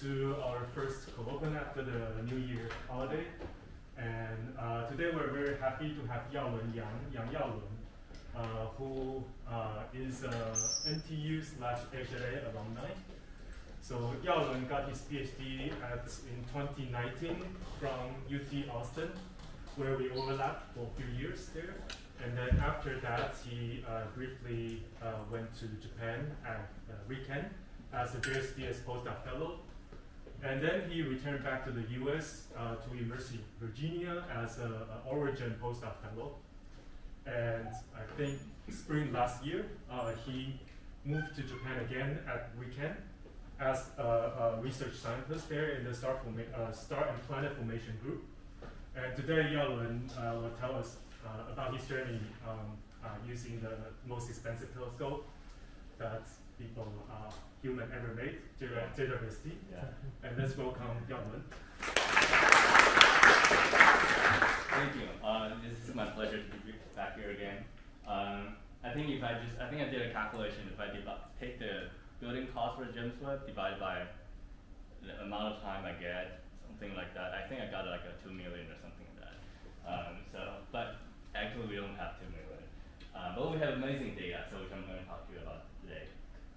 to our first colloquium after the New Year holiday. And today we're very happy to have Yao-Lun Yang Yao-Lun, who is NTU/HLA alumni. So Yao-Lun got his PhD in 2019 from UT Austin, where we overlapped for a few years there. And then after that, he briefly went to Japan at RIKEN as a JWST postdoc fellow. And then he returned back to the US to University of Virginia as an Origin postdoc fellow. And I think spring last year, he moved to Japan again at RIKEN as a research scientist there in the star and planet formation group. And today, Yao-Lun will tell us about his journey using the most expensive telescope that people, human, ever made, JWST. Yeah. And let's welcome Yao-Lun. Thank you. This is my pleasure to be back here again. I think I did a calculation. If I take the building cost for a GemSwap divided by the amount of time I get, something like that. I think I got like a 2 million or something like that. But actually we don't have 2 million. But we have amazing data, so which I'm going to talk to you about today.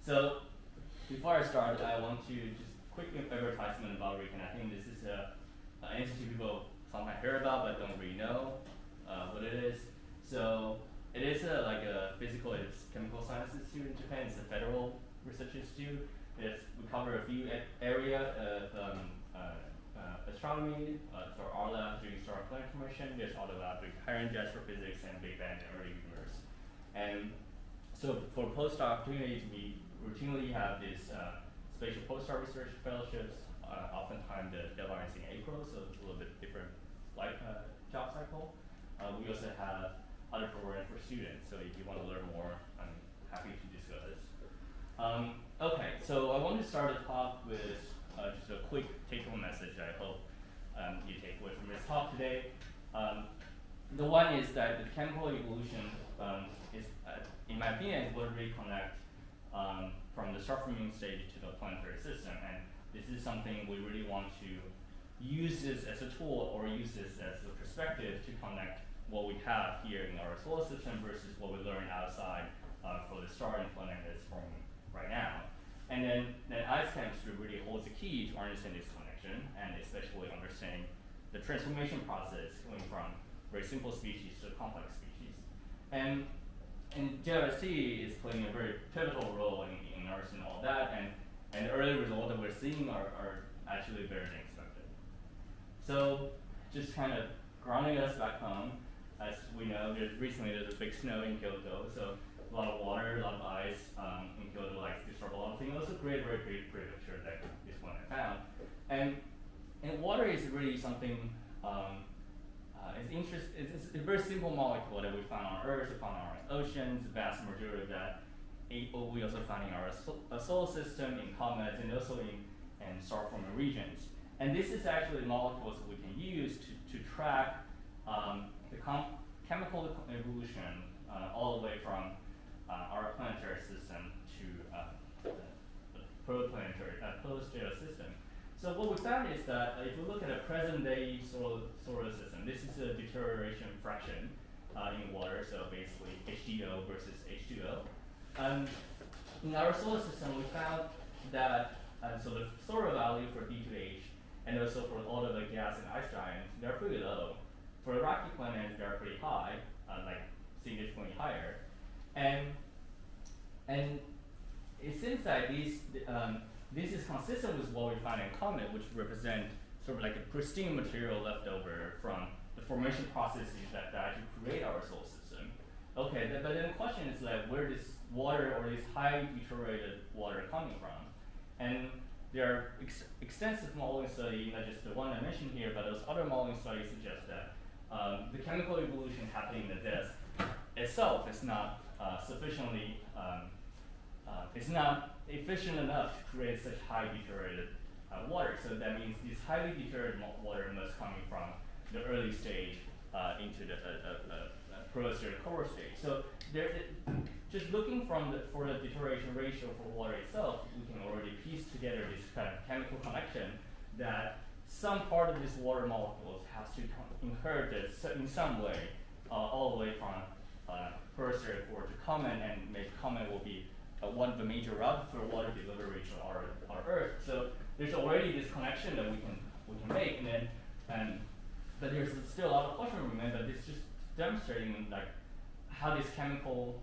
So before I start, I want to just quickly advertisement about RIKEN. I think this is an institute people sometimes hear about but don't really know what it is. So it is like a physical and chemical science institute in Japan. It's a federal research institute. We cover a few areas of astronomy, so our lab doing star planet formation. There's all the lab doing higher-end astrophysics and Big Bang and early universe. And so for postdoc opportunities, we routinely have these spatial postdoc research fellowships. Oftentimes the deadline is in April, so it's a little bit different job cycle. We also have other programs for students, so if you want to learn more, I'm happy to discuss this. Okay, so I want to start the talk with just a quick take-home message that I hope you take away from this talk today. The one is that the chemical evolution is, in my opinion, what really connects from the star forming stage to the planetary system, and this is something we really want to use this as a tool or use this as a perspective to connect what we have here in our solar system versus what we learn outside for the star and planet that's forming right now. And then ice chemistry really holds the key to understand this connection, and especially understanding the transformation process going from very simple species to complex species. And JWST is playing a very pivotal role in understanding all that, and the early results that we're seeing are actually better than expected. So just kind of grounding us back home, as we know, recently there's a big snow in Kyoto, so a lot of water, a lot of ice in Kyoto, like disturb a lot of things. Also great, very great picture like this one I found. And water is really something, it's a very simple molecule that we found on Earth, we found on our oceans, the vast majority of that. We also found in our solar system, in comets, and also in star-forming regions. And this is actually molecules that we can use to track the chemical evolution all the way from our planetary system to the protoplanetary system. So what we found is that if we look at a present-day solar system, this is a deterioration fraction in water, so basically HDO versus H2O. In our solar system, we found that so the solar value for D to H, and also for all of the gas and ice giants, they're pretty low. For the rocky planets, they're pretty high, like significantly higher. And it seems that this is consistent with what we find in comet, which represent sort of like a pristine material left over from the formation processes that actually create our solar system. Okay, but then the question is like, where does water or this high deteriorated water coming from? And there are extensive modeling studies, not just the one I mentioned here, but those other modeling studies suggest that the chemical evolution happening in the disk itself is not sufficiently, it's not efficient enough to create such high deteriorated water. So that means this highly deteriorated water must coming from the early stage into the protosphere core stage. So there, just looking for the deterioration ratio for water itself, we can already piece together this some part of these water molecules has to be inherited in some way, all the way from Perseus or to Comet, and maybe Comet will be one of the major routes for water delivery to our Earth. So there's already this connection that we can make, and then but there's still a lot of question remain. But it's just demonstrating like how this chemical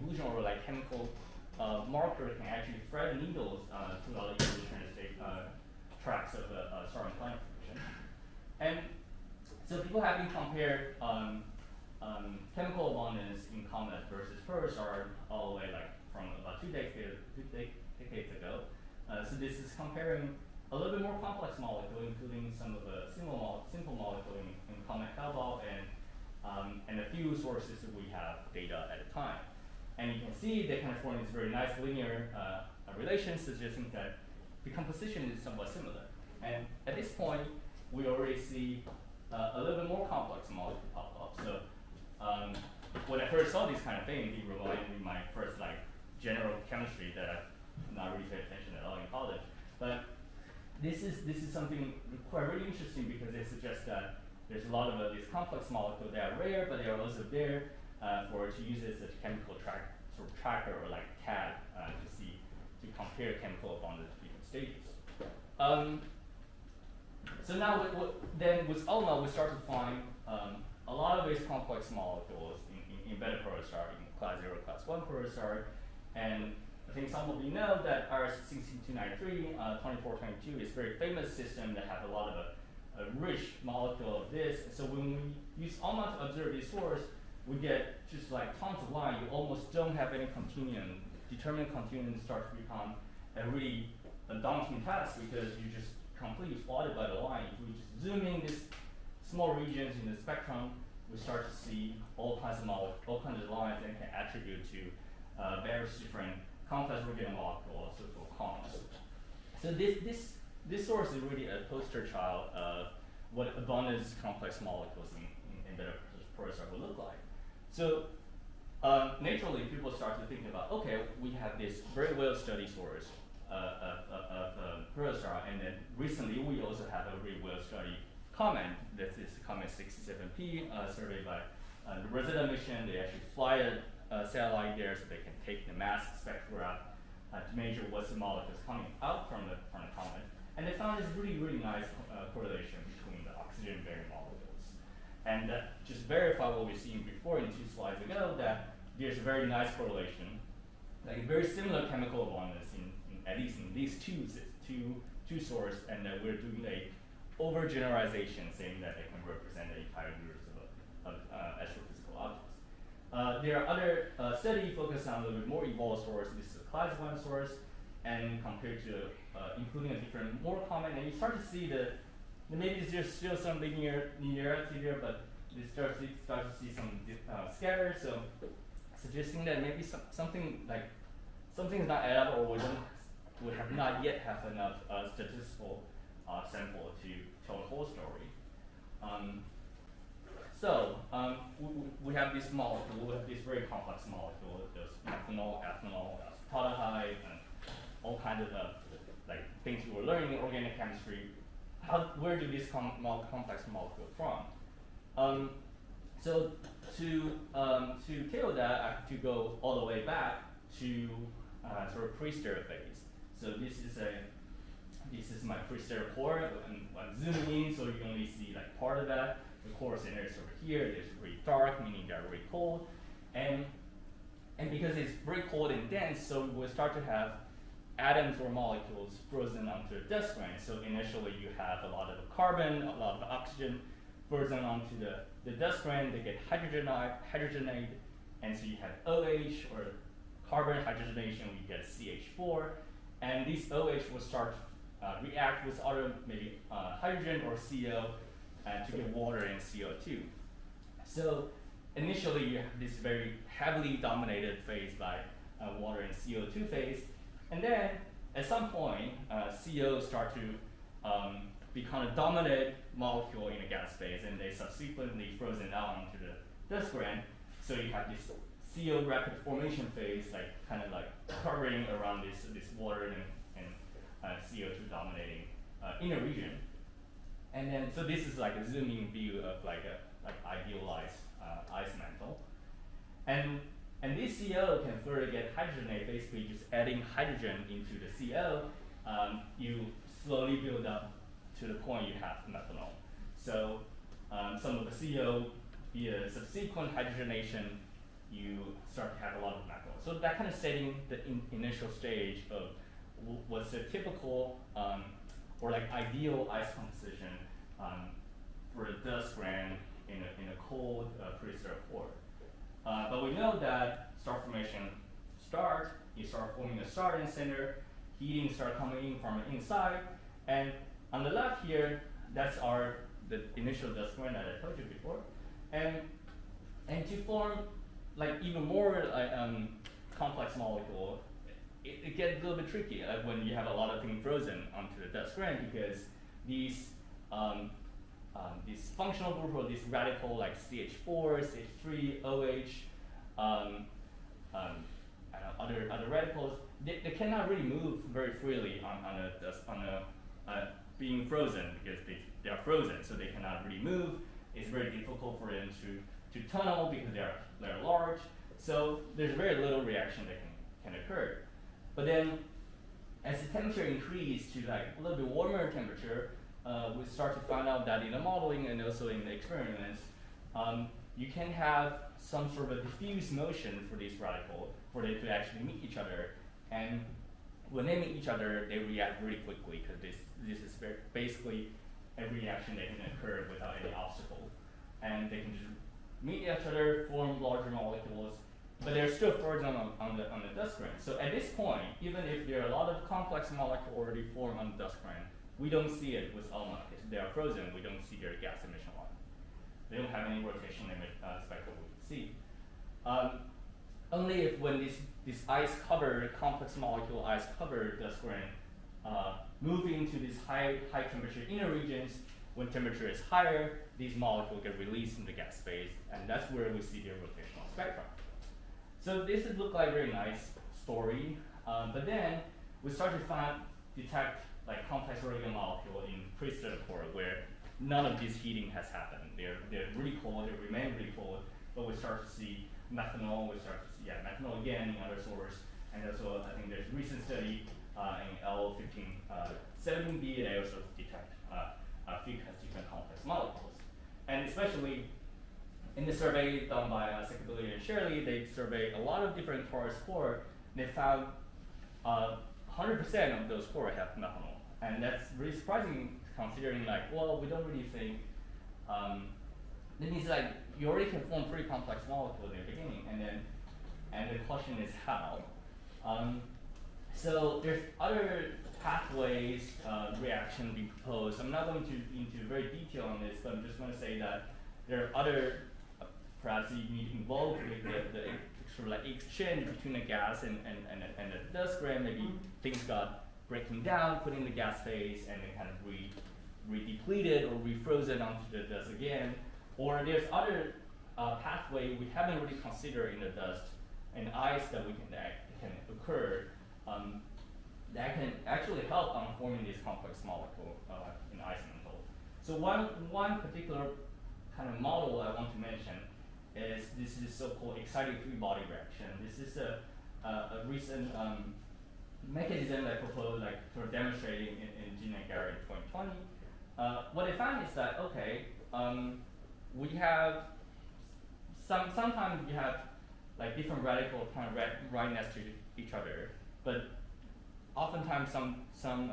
illusion or like chemical marker can actually thread needles throughout the evolutionary tracks of a star and planet formation. And so people have been compared chemical abundance in Comet versus Perseus all the way like from about two decades ago. So this is comparing a little bit more complex molecule, including some of the simple molecule in Comet Hale-Bopp and a few sources that we have data at the time. And you can see they kind of form this very nice linear relation, suggesting that the composition is somewhat similar. And at this point, we already see a little bit more complex molecule pop up. So when I first saw these kind of things, it reminded me of my first like general chemistry that I've not really paid attention at all in college. But this is something quite really interesting because they suggest that there's a lot of these complex molecules that are rare, but they are also there for to use as a chemical tracker or like tag to compare chemical abundance different stages. So now then with ALMA we start to find a lot of these complex molecules in beta protostar, in class 0, class 1 protostar, and I think some of you know that RS16293, 2422 is a very famous system that has a lot of a rich molecule of this. So when we use ALMA to observe this source, we get just like tons of line. You almost don't have any continuum. Determined continuum starts to become a really daunting task because you're just completely flooded by the line. If we just zoom in these small regions in the spectrum, we start to see all kinds of molecules, all kinds of lines that can attribute to various different complex organic molecules, so-called COMs. So this source is really a poster child of what abundance complex molecules in beta protostar would look like. So naturally, people start to think about, okay, we have this very well-studied source of protostar, and then recently we also have a really well-studied comet. That is comet 67P, surveyed by the Rosetta Mission. They actually fly a satellite there so they can take the mass spectrograph to measure what's the molecules coming out from the comet. And they found this really, really nice correlation between the oxygen-bearing molecules. And that just verified what we've seen before in 2 slides ago, that there's a very nice correlation, like very similar chemical abundance in at least in these two sources, and that we're doing a overgeneralization, saying that they can represent the entire universe of astrophysical objects. There are other studies focused on a little bit more evolved source. This is a class 1 source, and compared to including a different, more common, and you start to see the maybe there's still some linearity there, but they start to see some scatter, so suggesting that maybe something's not add up, or we have not yet have enough statistical sample to tell the whole story. We have this molecule, we have this very complex molecule. There's methanol, ethanol, formaldehyde, and all kinds of like things we were learning in organic chemistry. Where do these complex molecules from? So to tell that, I have to go all the way back to sort of pre-stereo phase. So this is my pre-stereo core. I'm zooming in, so you only see like part of that. The core center is over here. It's really dark, meaning they're really cold, and because it's very cold and dense, so we will start to have atoms or molecules frozen onto a dust grain. So initially you have a lot of carbon, a lot of oxygen frozen onto the dust grain. They get hydrogenated, and so you have OH or carbon hydrogenation, we get CH4, and these OH will start to react with other maybe hydrogen or CO to get water and CO2. So initially you have this very heavily dominated phase by water and CO2 phase. And then, at some point, CO start to become a dominant molecule in a gas phase, and they subsequently frozen out onto the dust grain. So you have this CO rapid formation phase, like kind of like covering around this water and CO2 dominating inner region. And then, so this is like a zooming view of like idealized ice mantle. And this CO can further get hydrogenated, basically just adding hydrogen into the CO. You slowly build up to the point you have methanol. So some of the CO, via subsequent hydrogenation, you start to have a lot of methanol. So that kind of setting the initial stage of what's the typical or like ideal ice composition for a dust grain in a cold preserved water. But we know that star formation you start forming a star in the center, heating starts coming in from the inside, and on the left here, that's the initial dust grain that I told you before. And to form like even more complex molecule, it gets a little bit tricky when you have a lot of things frozen onto the dust grain, because these functional group or these radical like CH4, CH3, OH, I don't know, other radicals, they cannot really move very freely on a being frozen, because they are frozen, so they cannot really move. It's very difficult for them to tunnel because they're large. So there's very little reaction that can occur. But then, as the temperature increases to like a little bit warmer temperature, we start to find out that in the modeling and also in the experiments, you can have some sort of a diffuse motion for these radicals, for them to actually meet each other. And when they meet each other, they react really quickly, because this is basically a reaction that can occur without any obstacle. And they can just meet each other, form larger molecules, but they're still frozen on the dust grain. So at this point, even if there are a lot of complex molecules already formed on the dust grain, we don't see it with ALMA. If they are frozen, we don't see their gas emission line. They don't have any rotation limit spectrum we can see. Only if when this ice cover, complex molecule ice cover dust grain, move into these high temperature inner regions, when temperature is higher, these molecules get released in the gas phase, and that's where we see their rotational spectrum. So this would look like a very nice story, but then we start to detect like complex organomolecule in preserved water where none of this heating has happened. They're really cold, they remain really cold, but we start to see methanol, methanol again in other sources, and also I think there's a recent study in L1517B, they also detect few different complex molecules. And especially in the survey done by Sekabili and Shirley, they surveyed a lot of different torus core. They found 100% of those core have methanol. And that's really surprising, considering like, well, we don't really think, that means like, you already can form pretty complex molecules in the beginning, and the question is how. So there's other pathways reaction being proposed. I'm not going into very detail on this, but I'm just going to say that there are other, perhaps you need to involve with the sort of like exchange between the gas and the dust grain. Maybe things got breaking down, put in the gas phase, and then kind of redepleted or refrozen onto the dust again. Or there's other pathway we haven't really considered in the dust and ice that we can occur. That can actually help on forming these complex molecules in ice mantle. So one particular kind of model I want to mention is this so-called excited free body reaction. This is a recent mechanism that I proposed, like sort of demonstrating in Jin and Gary in 2020. What I found is that, okay, we have sometimes you have like different radicals kind of right next to each other, but oftentimes some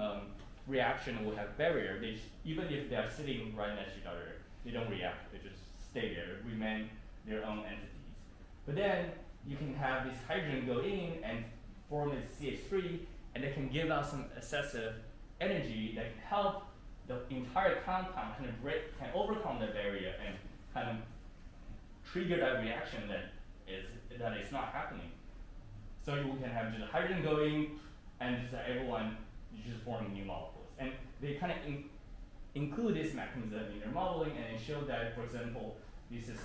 reaction will have barrier. Even if they are sitting right next to each other, they don't react. They just stay there, remain their own entities. But then you can have this hydrogen go in and form this CH3, and they can give out some excessive energy that can help the entire compound kind of can overcome the barrier and kind of trigger that reaction that is not happening. So you can have just hydrogen going, and just everyone just forming new molecules. And they kind of include this mechanism in their modeling, and it showed that, for example, this is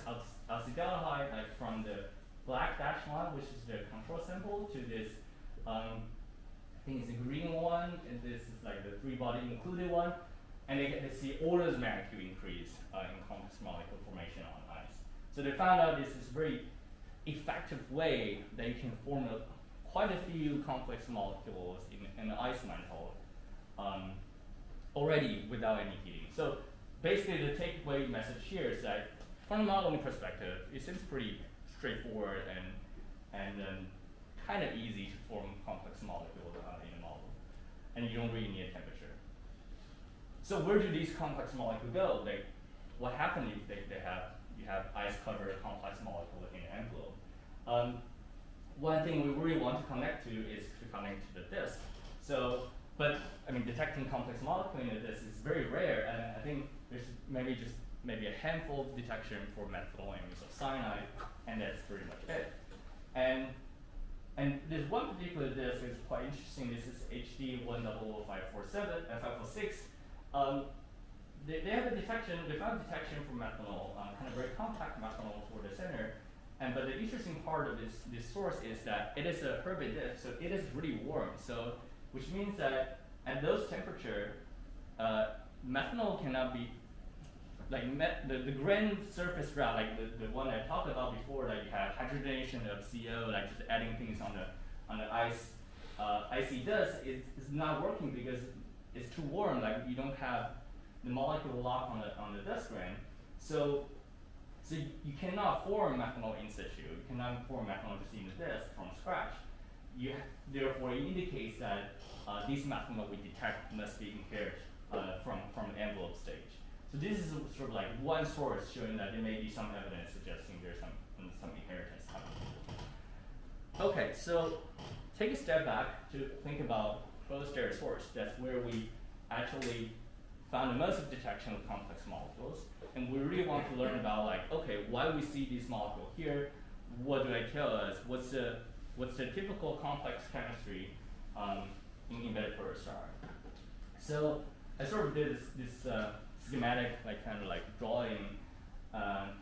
acetaldehyde, like from the black dashed line, which is the control sample, to this, I think it's the green one, and this is like the three-body included one. and they get to see orders of magnitude increase in complex molecule formation on ice. So they found out this is a very effective way that you can form quite a few complex molecules in the ice mantle already without any heating. So basically the takeaway message here is that from a modeling perspective, it seems pretty straightforward and kind of easy to form complex molecules in a model. And you don't really need a temperature. So where do these complex molecules go? Like, what happens if you have ice-covered complex molecules in an envelope? One thing we really want to connect to is to connect to the disk. So, but I mean, detecting complex molecules in the disk is very rare, and I think there's maybe a handful of detection for methylene or cyanide, and that's pretty much it. And there's one particular disk is quite interesting. This is HD 100546. They have a detection. They found detection for methanol, kind of very compact methanol for the center. But the interesting part of this source is that it is a Herbig disk, so it is really warm. So, which means that at those temperature, methanol cannot be the grand surface route, like the one I talked about before, like you have hydrogenation of CO, like just adding things on the ice, icy disk, it's not working because it's too warm. Like you don't have the molecule lock on the disk grain, so you cannot form methanol in situ. You cannot form methanol just in the disk from scratch. Therefore, it indicates that these methanol we detect must be impaired from the envelope stage. So this is sort of like one source showing that there may be some evidence suggesting there's some inheritance happening. Okay, so take a step back to think about closed air source. That's where we actually found the most of detection of complex molecules. And we really want to learn about like, okay, why we see these molecules here? What do they tell us? What's the typical complex chemistry in embedded protostar? So I sort of did this schematic, drawing a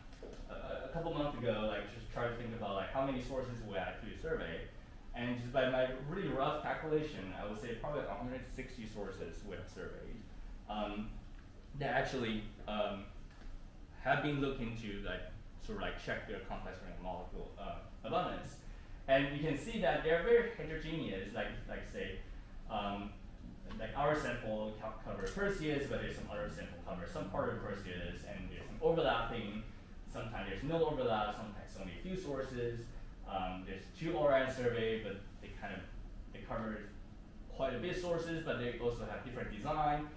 couple months ago, just try to think about how many sources we actually survey, and just by my really rough calculation, I would say probably 160 sources we have surveyed that actually have been looked into, check their complex rank molecule abundance, and you can see that they're very heterogeneous. Like our sample covers Perseus, but there's some other sample covers some part of Perseus, and there's some overlapping. Sometimes there's no overlap. Sometimes only a few sources. There's two Orion survey, but they covered quite a bit of sources, but they also have different design.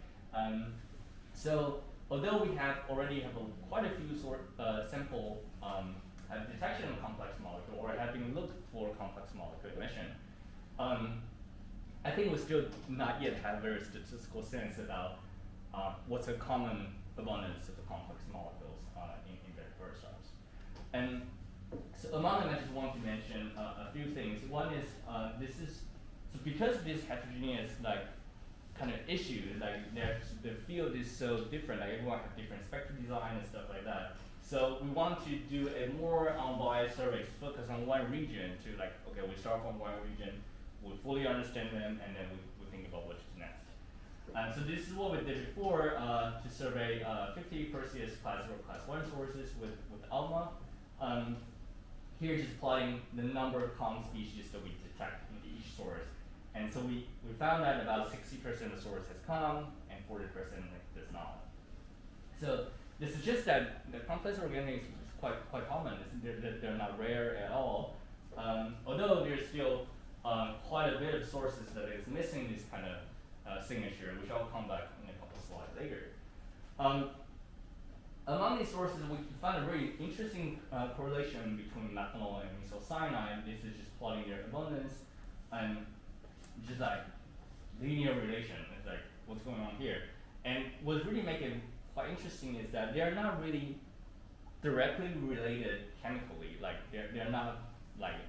So although we already have quite a few sample have detection of complex molecule or have been looked for complex molecule emission. I think we still not yet have very statistical sense about what's a common abundance of the complex molecules in embedded protostars. And so among them, I just want to mention a few things. One is because of this heterogeneous issue, the field is so different, everyone has different spectrum design and stuff like that. So we want to do a more unbiased survey, focus on one region to okay, we start from one region. We fully understand them, and then we think about what's next. So this is what we did before to survey 50 Perseus class 0, class 1 sources with ALMA. Here just plotting the number of common species that we detect in each source. And so we found that about 60% of the source has common, and 40% does not. So this is just that the complex organisms is quite common. They're not rare at all. Although there's still quite a bit of sources that is missing this kind of signature, which I'll come back in a couple slides later. Among these sources, we found a very interesting correlation between methanol and mesocyanide. This is just plotting their abundance and just linear relation. It's what's going on here. And what's really making it quite interesting is that they're not really directly related chemically. They're not a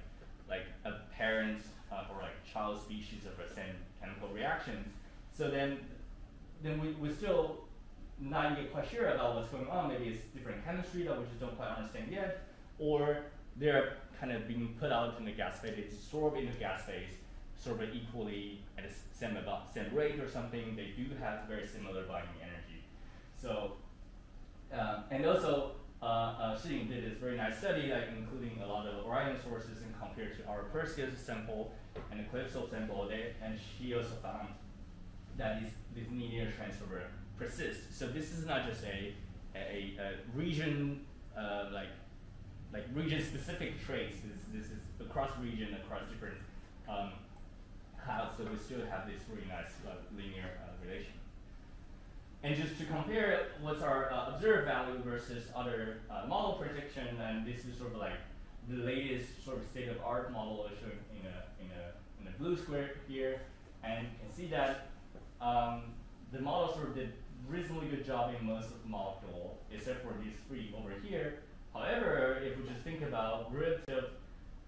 parent or child species of the same chemical reactions. So then we're still not yet quite sure about what's going on. Maybe it's different chemistry that we just don't quite understand yet, or they're being put out in the gas phase, absorbed into gas phase, sort of equally at the same, about same rate or something, they do have very similar binding energy. So, and also, Shilin did this very nice study, like including a lot of Orion sources and compared to our Perseus sample and the Calypso sample, and she also found that these linear transfer persists. So this is not just a region like region-specific traits. This is across region, across different clouds. So we still have this really nice linear relation. And just to compare what's our observed value versus other model prediction, and this is sort of like the latest sort of state-of-art model is shown in a blue square here, and you can see that the model sort of did reasonably good job in most of the molecule, except for these three over here. However, if we just think about relative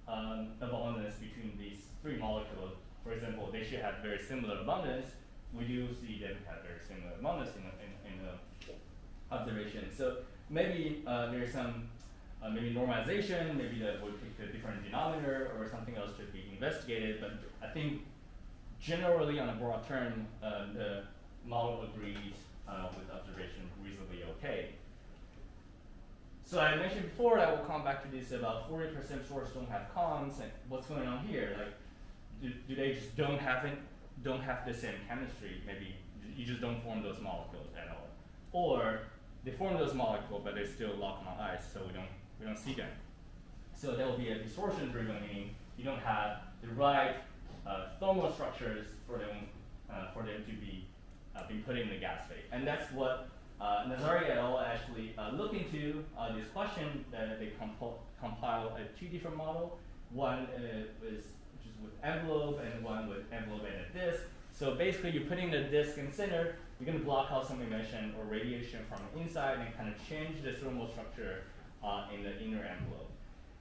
abundance between these three molecules, for example, they should have very similar abundance. We do see that we have very similar abundance in the observation. So maybe there's some maybe normalization, maybe that we picked a different denominator or something else to be investigated. But I think generally, on a broad term, the model agrees with observation reasonably okay. So I mentioned before, I will come back to this about 40% source don't have comms, and what's going on here? Like, do they just don't have the same chemistry? Maybe you just don't form those molecules at all, or they form those molecules but they still lock on ice, so we don't see them. So there will be a distortion-driven, meaning you don't have the right thermal structures for them to be put in the gas phase, and that's what Nazari et al. Actually look into this question. That they compile two different models. One is with envelope and one with envelope and a disk. So basically you're putting the disk in center, you're going to block out some emission or radiation from the inside and kind of change the thermal structure in the inner envelope.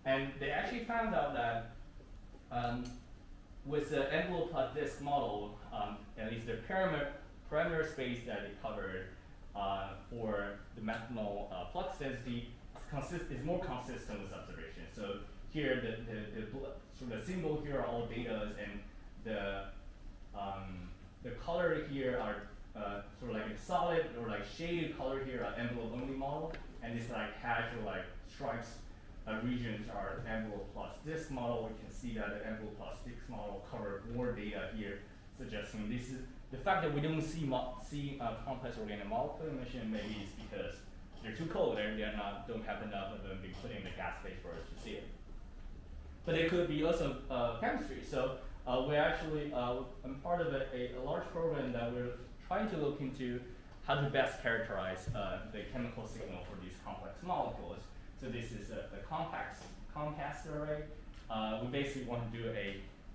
And they actually found out that with the envelope plus disk model, at least the parameter space that it covered for the methanol flux density is more consistent with observation. So here the symbol here are all datas, and the color here are sort of like a solid or like shaded color here are envelope only model, and this like hash or like stripes regions are envelope plus disk model. We can see that the envelope plus disk model cover more data here, suggesting this is the fact that we don't see complex organic molecule emission. Maybe it's because they're too cold, they don't have enough of them being put in the gas phase for us to see it. But it could be also chemistry. So we're actually, I'm part of a large program that we're trying to look into how to best characterize the chemical signal for these complex molecules. So this is a compact survey. We basically want to do an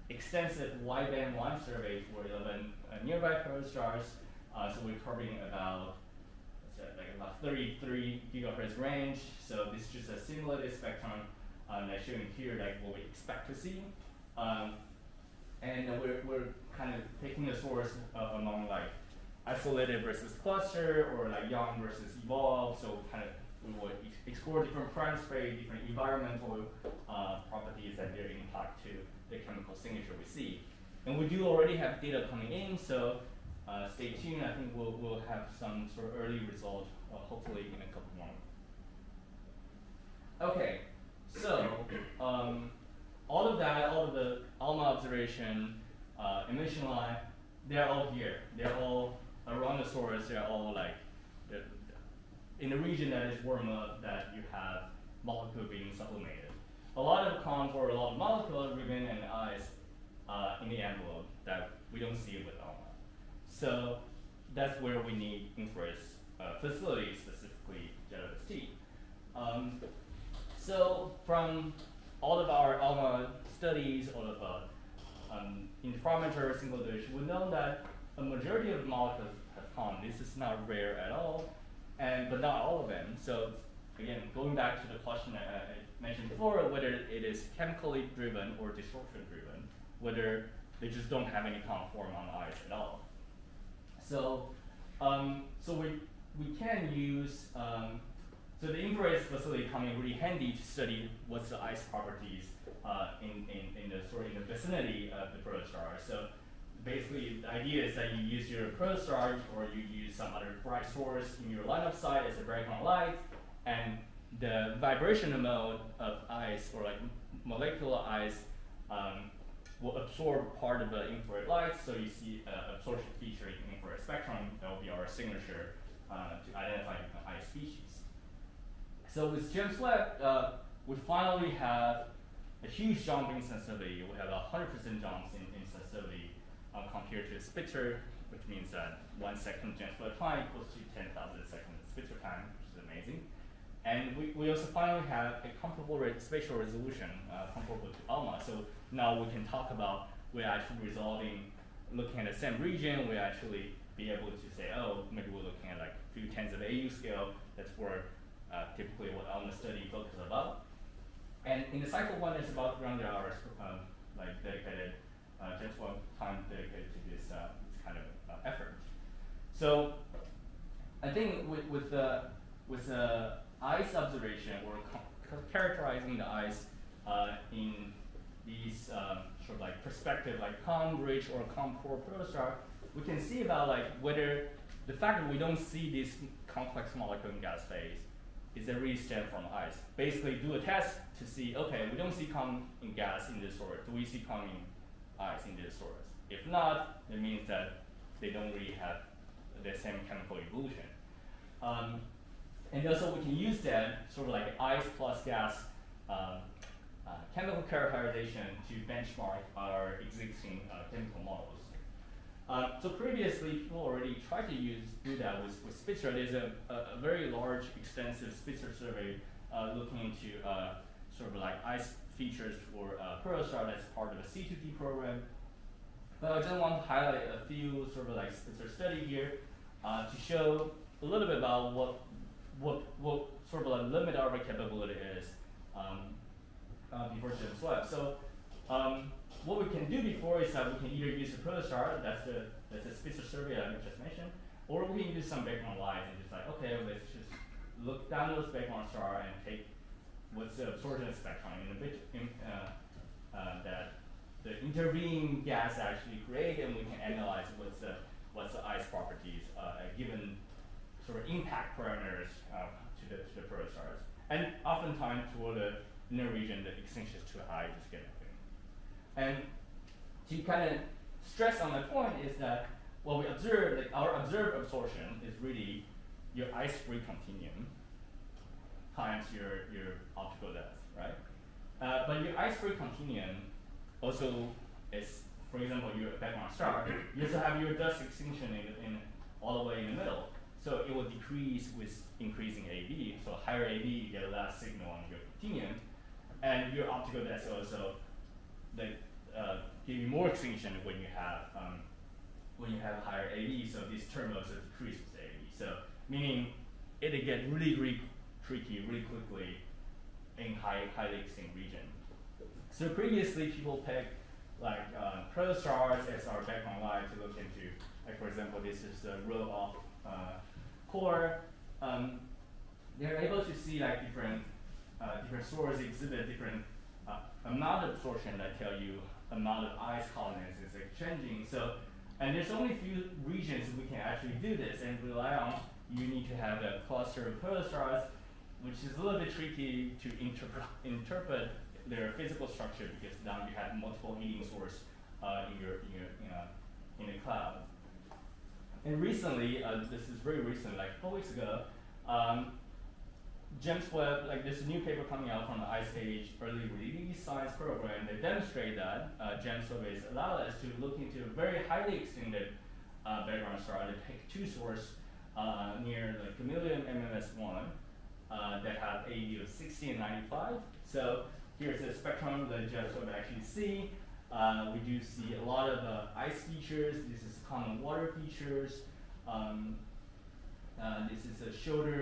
extensive Y-band-1 survey for 11 nearby protostars. So we're covering about 33 gigahertz range. So this is just a simulated spectrum. That's showing here like what we expect to see, and we're kind of taking a source among like isolated versus cluster or like young versus evolved. So kind of we will explore different prime space, different environmental properties and their impact to the chemical signature we see. And we do already have data coming in, so stay tuned. I think we'll have some sort of early result hopefully in a couple more. Okay. So, all of that, all of the ALMA observation, emission line, they're all here. They're all around the source. They're all like in a region that is warm up, that you have molecule being sublimated. A lot of comms or a lot of molecules ribbon and ice in the envelope that we don't see with ALMA. So that's where we need infrared facilities, specifically JWST. So from all of our ALMA studies, all of our interferometer, single dish, we know that a majority of molecules have COM. This is not rare at all, but not all of them. So again, going back to the question I mentioned before, whether it is chemically driven or distortion driven, whether they just don't have any COM form on the ice at all. So, we can use So the infrared is really coming really handy to study what's the ice properties in the vicinity of the protostar. So basically, the idea is that you use your protostar or you use some other bright source in your line of sight as a background light, and the vibrational mode of ice, or like molecular ice, will absorb part of the infrared light, so you see an absorption feature in infrared spectrum. That will be our signature to identify the ice species. So with Jim's lab, we finally have a huge jump in sensitivity. We have 100% jumps in sensitivity compared to its picture, which means that 1 second GenFoy time equals to 10,000 seconds picture time, which is amazing. And we also finally have a comparable spatial resolution comparable to ALMA. So now we can talk about we're actually resolving, looking at the same region, we'll actually be able to say, oh, maybe we're looking at like a few tens of AU scale. That's where typically what ALMA study focuses about. And in the cycle one, it's about around the hours, like dedicated, just one time dedicated to this, this kind of effort. So I think with the ice observation, we're characterizing the ice in these sort of like perspective, like calm rich or calm poor protostar. We can see about like whether the fact that we don't see this complex molecule in gas phase is a really stem from ice. Basically, do a test to see, okay, we don't see calm in gas in this source. Do we see calm in ice in this source? If not, that means that they don't really have the same chemical evolution. And also we can use that sort of like ice plus gas chemical characterization to benchmark our existing chemical models. So previously, people already tried to do that with Spitzer. There's a very large, extensive Spitzer survey looking into sort of like ice features for protostar that's part of a C2D program. But I just want to highlight a few sort of like Spitzer study here to show a little bit about what sort of a limit of our capability is before Jim's lab. So what we can do before is that we can either use the protostar, that's the Spitzer survey that I just mentioned, or we can use some background light and just like, okay, let's just look down those background star and take what's the absorption spectrum that the intervening gas actually create, and we can analyze what's the ice properties given sort of impact parameters to the protostars. And oftentimes toward the inner region, the extinction is too high, just get nothing. And to kind of stress on my point is that what we observe, like our observed absorption is really your ice-free continuum times your optical depth, right? But your ice-free continuum also is, for example, your background star. You also have your dust extinction in all the way in the middle. So it will decrease with increasing AB. So higher AB, you get less signal on your continuum. And your optical depth also give you more extinction when you have higher AB. So these terms also decrease with AB. So meaning it'll get really, really tricky really quickly in highly extinct region. So previously people picked like protostars as our background light to look into. Like for example, this is the row of core, they're able to see like different sources exhibit different amount of absorption that tell you amount of ice colonies is exchanging. So, and there's only a few regions we can actually do this and rely on. You need to have a cluster of protostars, which is a little bit tricky to interpret their physical structure because now you have multiple heating source in the cloud. And recently, this is very recent, like 4 weeks ago, James Webb, like there's a new paper coming out from the IceAge early release science program. They demonstrate that James Webb has allowed us to look into a very highly extended background star. They pick two sources near the Chameleon MMS1 that have AU of 60 and 95. So here's the spectrum that James Webb actually see. We do see a lot of ice features. This is common water features. This is a shoulder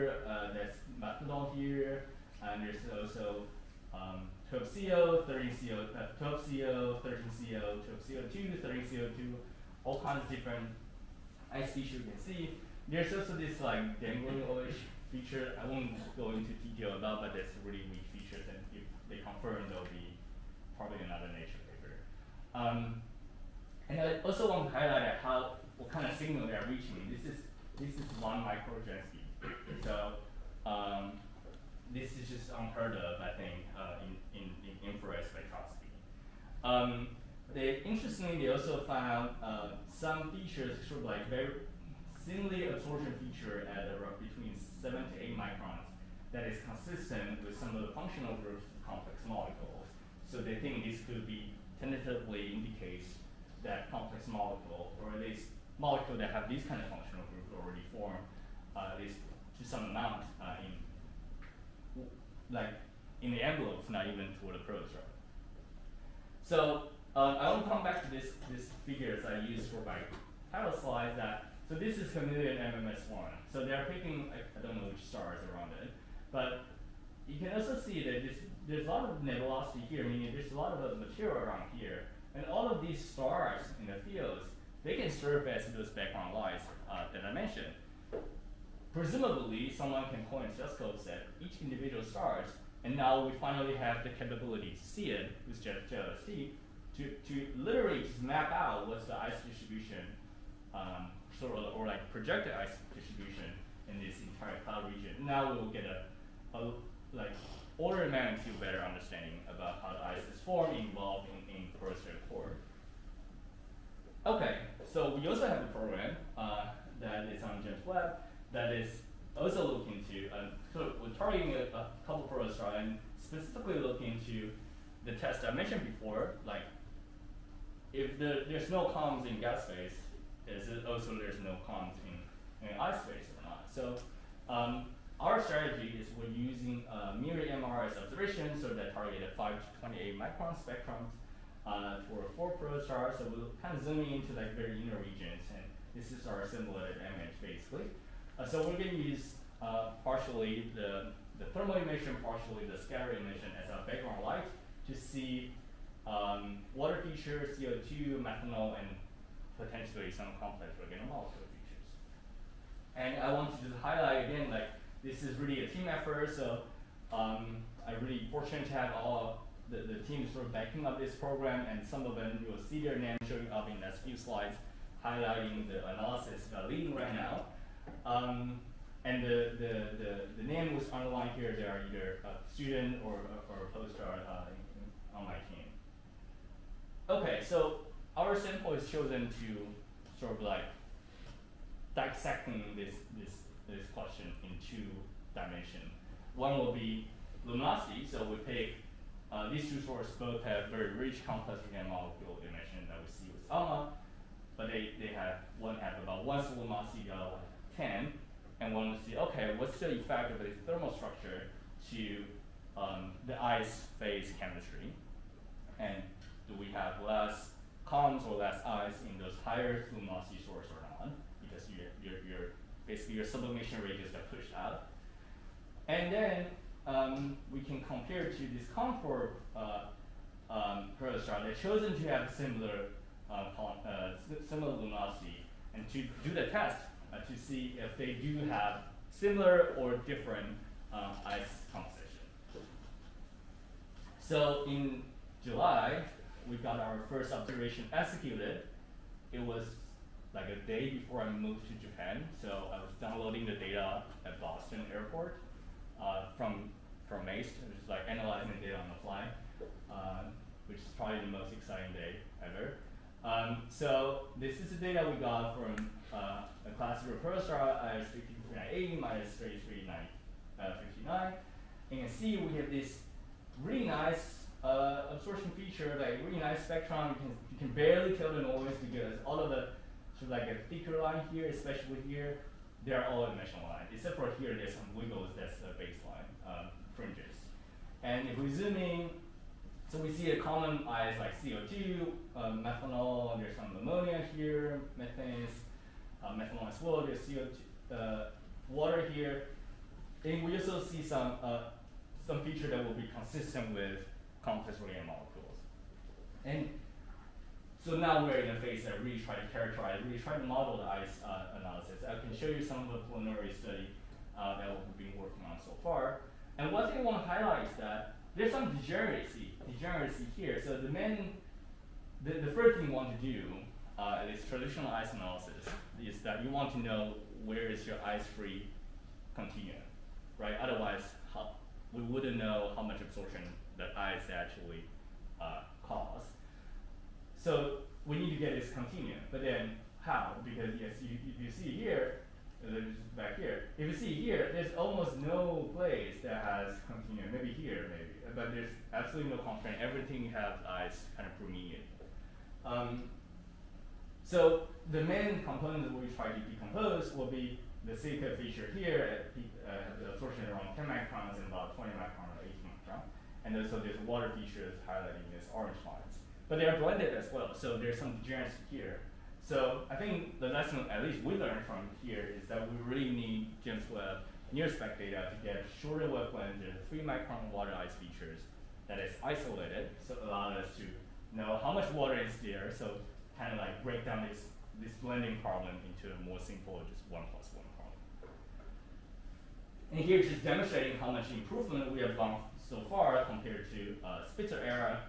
that's Macedon here. And there's also 12CO, 13CO, 12CO, 13CO, 12CO2, 13CO2, all kinds of different ice features you can see. There's also this like dangling oilish feature. I won't go into detail about, but that's really weak features. And if they confirm, they'll be probably another Nature paper. And I also want to highlight how what kind of signal they're reaching. This is 1 microgen speed. So this is just unheard of, I think, in infrared spectroscopy. Interestingly, they also found some features, sort of like very thinly absorption feature at between 7 to 8 microns that is consistent with some of the functional groups of complex molecules. So they think this could be tentatively indicates that complex molecule, or at least molecule that have these kind of functional groups already formed, at least to some amount, in the envelopes, not even toward the probes, right? So I want to come back to this figures I used for my title slides. So this is Chameleon MMS1. So they're picking, I don't know which stars around it, but you can also see that there's a lot of nebulosity here, meaning there's a lot of material around here. And all of these stars in the fields, they can serve as those background lights that I mentioned. Presumably, someone can point a telescope at each individual stars, and now we finally have the capability to see it with JWST to literally just map out what's the ice distribution, or like projected ice distribution in this entire cloud region. Now we will get a like order of magnitude better understanding about how the ice is formed, involved in porosity core. Okay, so we also have a program that is on James Webb that is also looking to, we're targeting a couple porosae and specifically looking to the test I mentioned before, like if there's no comms in gas space, is it also there's no comms in ice space or not. So our strategy is we're using MIRI MRS observations, so that target at 5 to 28 micron spectrums for 4 protostars. So we're kind of zooming into like very inner regions, and this is our simulated image basically. So we're going to use partially the thermal emission, partially the scattering emission as our background light to see water features, CO2, methanol, and potentially some complex organomolecule features. And I want to just highlight again, like this is really a team effort, so I'm really fortunate to have all the team sort of backing up this program, and some of them you'll see their names showing up in the next few slides, highlighting the analysis they're leading right now. And the name was underlined here. They are either a student or a postdoc on my team. Okay, so our sample is chosen to sort of like dissecting this question in 2 dimensions. One will be luminosity, so we pick these 2 sources both have very rich complex organomolecule emission that we see with ALMA, but they have one have about 1 luminosity, the other 10, and one will see, okay, what's the effect of this thermal structure to the ice phase chemistry? And do we have less columns or less ice in those higher luminosity source or not, because you're basically your sublimation radius got pushed out. And then we can compare to this contour protostar that's chosen to have similar similar luminosity, and to do the test to see if they do have similar or different ice composition. So in July, we got our first observation executed. It was like a day before I moved to Japan, so I was downloading the data at Boston Airport from MACE, which is like analyzing the data on the fly, which is probably the most exciting day ever. So this is the data we got from a classical protostar, IRAS 1629398 minus 33959. And you can see we have this really nice absorption feature, like really nice spectrum. You can barely tell the noise because all of the sort of like a thicker line here, especially here, they're all emission line. Except for here, there's some wiggles. That's the baseline fringes. And if we zoom in, so we see a common ice like CO2, methanol. There's some ammonia here, methane, methanol as well. There's CO2, water here, and we also see some feature that will be consistent with complex organomolecules. And so now we're in a phase that really try to characterize, really try to model the ice analysis. I can show you some of the preliminary study that we've been working on so far. And one thing I want to highlight is that there's some degeneracy here. So the the first thing you want to do is traditional ice analysis is that you want to know where is your ice-free continuum, right? Otherwise, we wouldn't know how much absorption that ice actually caused. So we need to get this continuum, but then how? Because yes, you see here, back here, if you see here, there's almost no place that has continuum, maybe here, maybe, but there's absolutely no constraint. Everything you have is kind of Brownian. So the main component that we try to decompose will be the Sika feature here, at the absorption around 10 microns and about 20 micron or 18 micron. And then, so there's water features highlighting these orange lines. But they are blended as well, so there's some degeneracy here. So I think the lesson, at least we learned from here, is that we really need James Webb NIRSpec data to get shorter wavelength, 3 micron water ice features that is isolated, so allowing us to know how much water is there, so kind of like break down this blending problem into a more simple, just 1+1 problem. And here just demonstrating how much improvement we have gone so far compared to Spitzer era.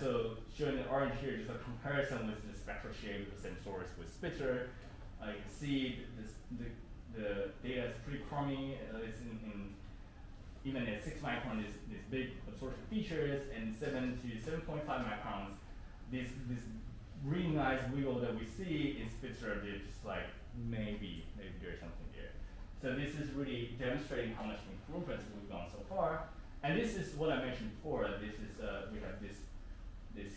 So showing the orange here is a comparison with the spectral shape of the same source with Spitzer. You can see this, the data is pretty crummy. It's even at 6 micron, these big absorption features, and 7 to 7.5 microns, this really nice wiggle that we see in Spitzer, they're just like, maybe there's something there. So this is really demonstrating how much improvements we've gone so far. And this is what I mentioned before. This is, we have this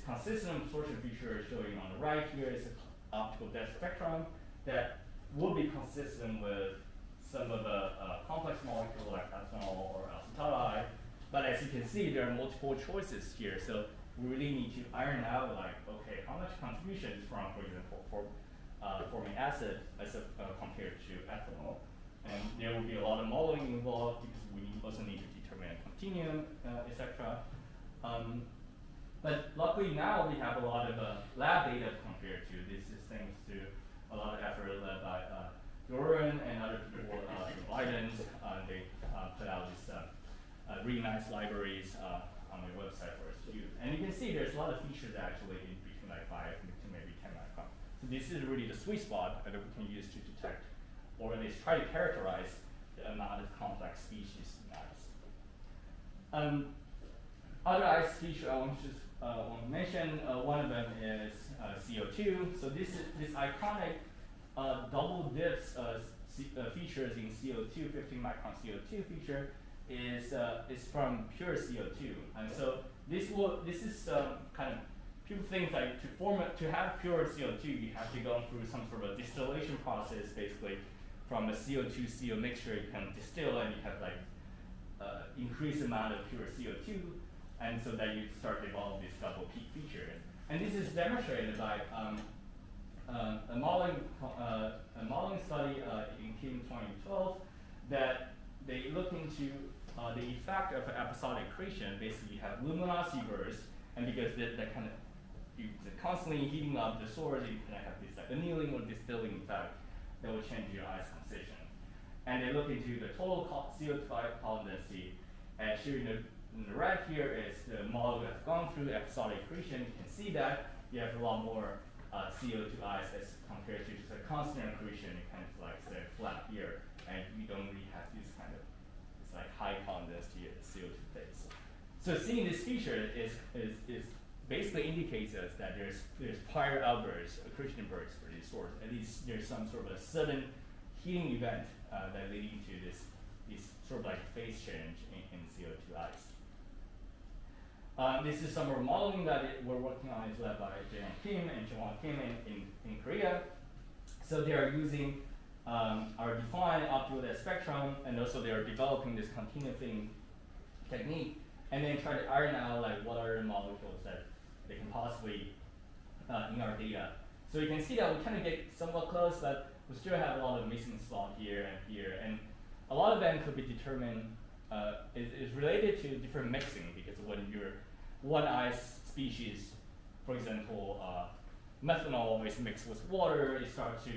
consistent absorption feature showing on the right here is an optical depth spectrum that will be consistent with some of the complex molecules like ethanol or acetaldehyde. But as you can see, there are multiple choices here. So we really need to iron out, like, okay, how much contribution is from, for example, formic acid as compared to ethanol. And there will be a lot of modeling involved because we also need to determine a continuum, etc. But luckily now we have a lot of lab data to compare to. This is thanks to a lot of effort led by Dorian and other people in Leiden. They put out these really nice libraries on their website for us to use. And you can see there's a lot of features actually in between like 5 to maybe 10 micron. So this is really the sweet spot that we can use to detect or at least try to characterize the amount of complex species in ice. Other ice feature I want to just mention, one of them is CO2. So this is this iconic double dips features in CO2, 15 micron CO2 feature is from pure CO2. And so this is kind of people think like to have pure CO2, you have to go through some sort of distillation process, basically from a CO2 CO mixture, you can distill and you have like increased amount of pure CO2. And so that you start developing this double peak feature. And this is demonstrated by a modeling study in Kim 2012 that they look into the effect of episodic accretion. Basically, you have luminosity bursts, and because that kind of you're constantly heating up the source, you kind of have this like annealing or distilling effect that will change your ice composition. And they look into the total CO2 column density and showing the in the red here is the model we have gone through, episodic accretion. You can see that you have a lot more CO2 ice as compared to just a constant accretion. It kind of like say flat here, and you don't really have this kind of it's like high column density CO2 phase. So seeing this feature is basically indicates us that there's prior outbursts, accretion bursts for these source. At least there's some sort of a sudden heating event that leading to this sort of like phase change in CO2 ice. This is some more modeling that we're working on is led by Jae-Young Kim and Jung-Hwan Kim in Korea. So they are using our defined optical depth spectrum, and also they are developing this continuum thing technique, and then try to iron out like what are the molecules that they can possibly in our data. So you can see that we kind of get somewhat close, but we still have a lot of missing slots here and here, and a lot of them could be determined. Is related to different mixing because when you're one ice species, for example, methanol is mixed with water, it starts to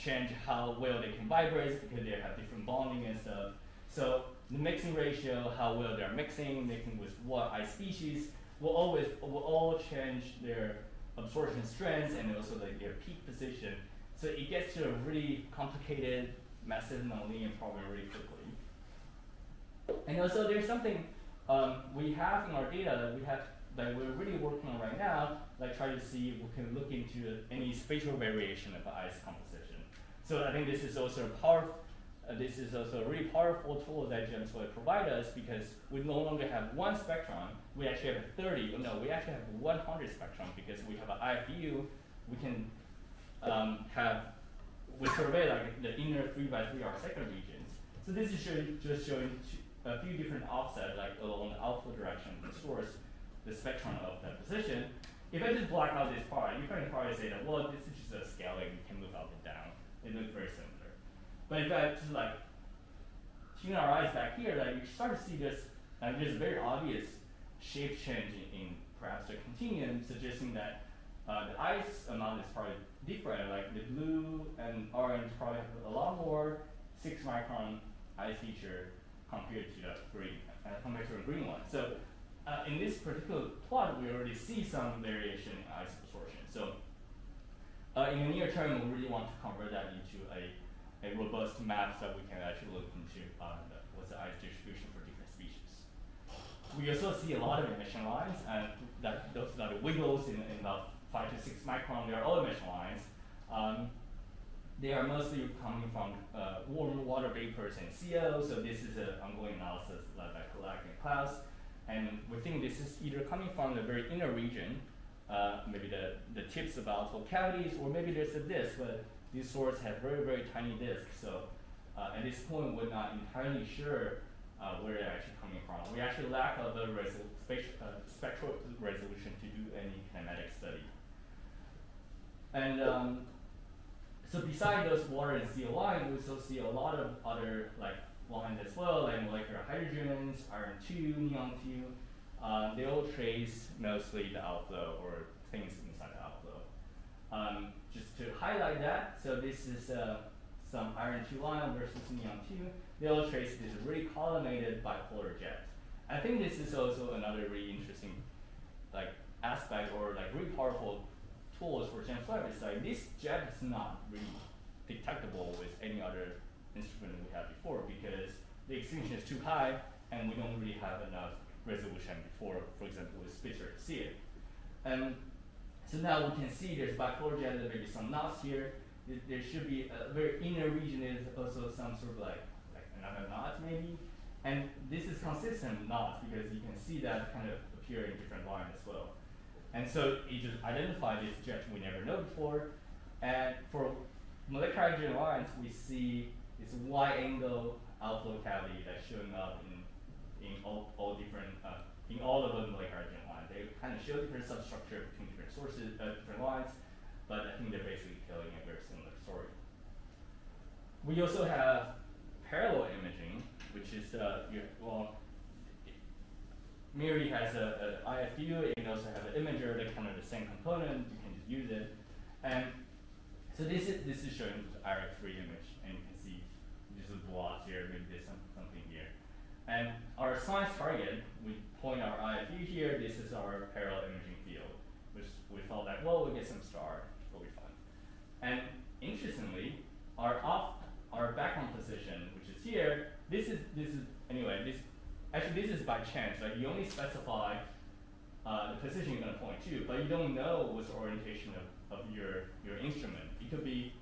change how well they can vibrate because they have different bonding and stuff. So the mixing ratio, how well they're mixing with what ice species, will all change their absorption strengths and also their peak position. So it gets to a really complicated, massive nonlinear problem really quickly. And also there's something we have in our data that we're really working on right now, like try to see if we can look into any spatial variation of the ice composition. So I think this is also a really powerful tool that GenFoy provides us, because we no longer have one spectron. We actually have 30. No, we actually have 100 spectrum, because we have an IFU. We can we survey like the inner 3x3 arc-second regions. So this is just showing a few different offsets, like along the output direction of the source, the spectrum of that position. If I just black out this part, you can probably say that, well, this is just a scaling, we can move up and down. It looks very similar. But if I just like tune our eyes back here, like you start to see this just very obvious shape change in perhaps the continuum, suggesting that the ice amount is probably different. Like the blue and orange probably have a lot more 6 micron ice feature compared to the green, one. So in this particular plot, we already see some variation in ice absorption. So in the near term, we really want to convert that into a robust map that we can actually look into what's the ice distribution for different species. We also see a lot of emission lines, and those are the wiggles in the 5 to 6 micron. They are all emission lines. They are mostly coming from warm water vapors and CO. So this is an ongoing analysis led by Kolak and Klaus. And we think this is either coming from the very inner region, maybe the tips of alveolar cavities, or maybe there's a disc, but these sources have very, very tiny discs. So at this point, we're not entirely sure where they're actually coming from. We actually lack of the spectral resolution to do any kinematic study. And so besides those water and CO lines, we also see a lot of other lines as well, like molecular hydrogens, iron-2, neon-2. They all trace mostly the outflow or things inside the outflow. Just to highlight that, so this is some iron-2 line versus neon-2. They all trace this really collimated bipolar jet. I think this is also another really interesting aspect, or really powerful tools for GenFoy. It's like this jet is not really detectable with any other instrument we had before, because the extinction is too high and we don't really have enough resolution before, for example, with Spitzer to see it. So now we can see there's bipolar jet, there may be some knots here. There should be a very inner region is also some sort of like another knot maybe. And this is consistent with knots, because you can see that kind of appear in different lines as well. And so you just identify this jet we never know before. And for molecular hydrogen lines, we see this wide angle outflow cavity that's showing up in all different, in all of them molecular hydrogen lines. They kind of show different substructure between different sources, different lines, but I think they're basically telling a very similar story. We also have parallel imaging, which is, well, MIRI has an IFU, and also have an imager, they're kind of the same component, you can just use it. And so this is showing the IRF3 image, and you can see there's a blot here, maybe there's something here. And our science target, we point our IFU here, this is our parallel imaging field, which we felt like, well, we'll get some star, it'll be fun. And interestingly, our background position, which is here, this is by chance, like you only specify the position you're gonna point to, but you don't know what's the orientation of your instrument. It could be,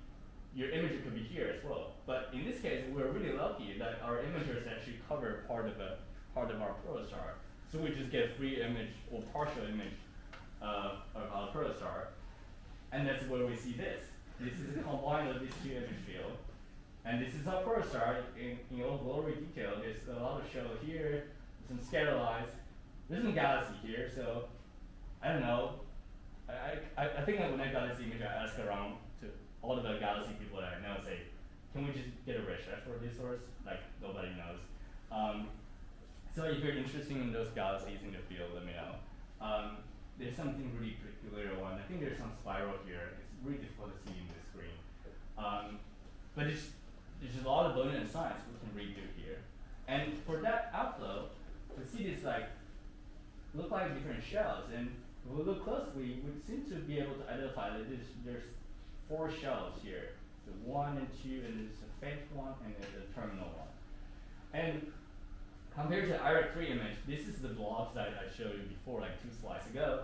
your imager could be here as well. But in this case, we're really lucky that our imagers actually cover part of our protostar. So we just get free image or partial image of our protostar. And that's where we see this. This is a combine of these two image fields. And this is our protostar in all glory detail. There's a lot of shell here, some scatter lines. There's some galaxy here, so I don't know. I think when I got this image, I asked around to all of the galaxy people that I know and say, can we just get a redshift for this source? Like, nobody knows. So if you're interested in those galaxies in the field, let me know. There's something really particular one. I think there's some spiral here. It's really difficult to see in the screen. But there's a lot of learning and science we can read through here. And for that, shells, and when we look closely, we seem to be able to identify that there's four shells here. The one and two, and there's a faint one, and there's a terminal one. And compared to the IRAS3 image, this is the blobs that I showed you before, like 2 slides ago.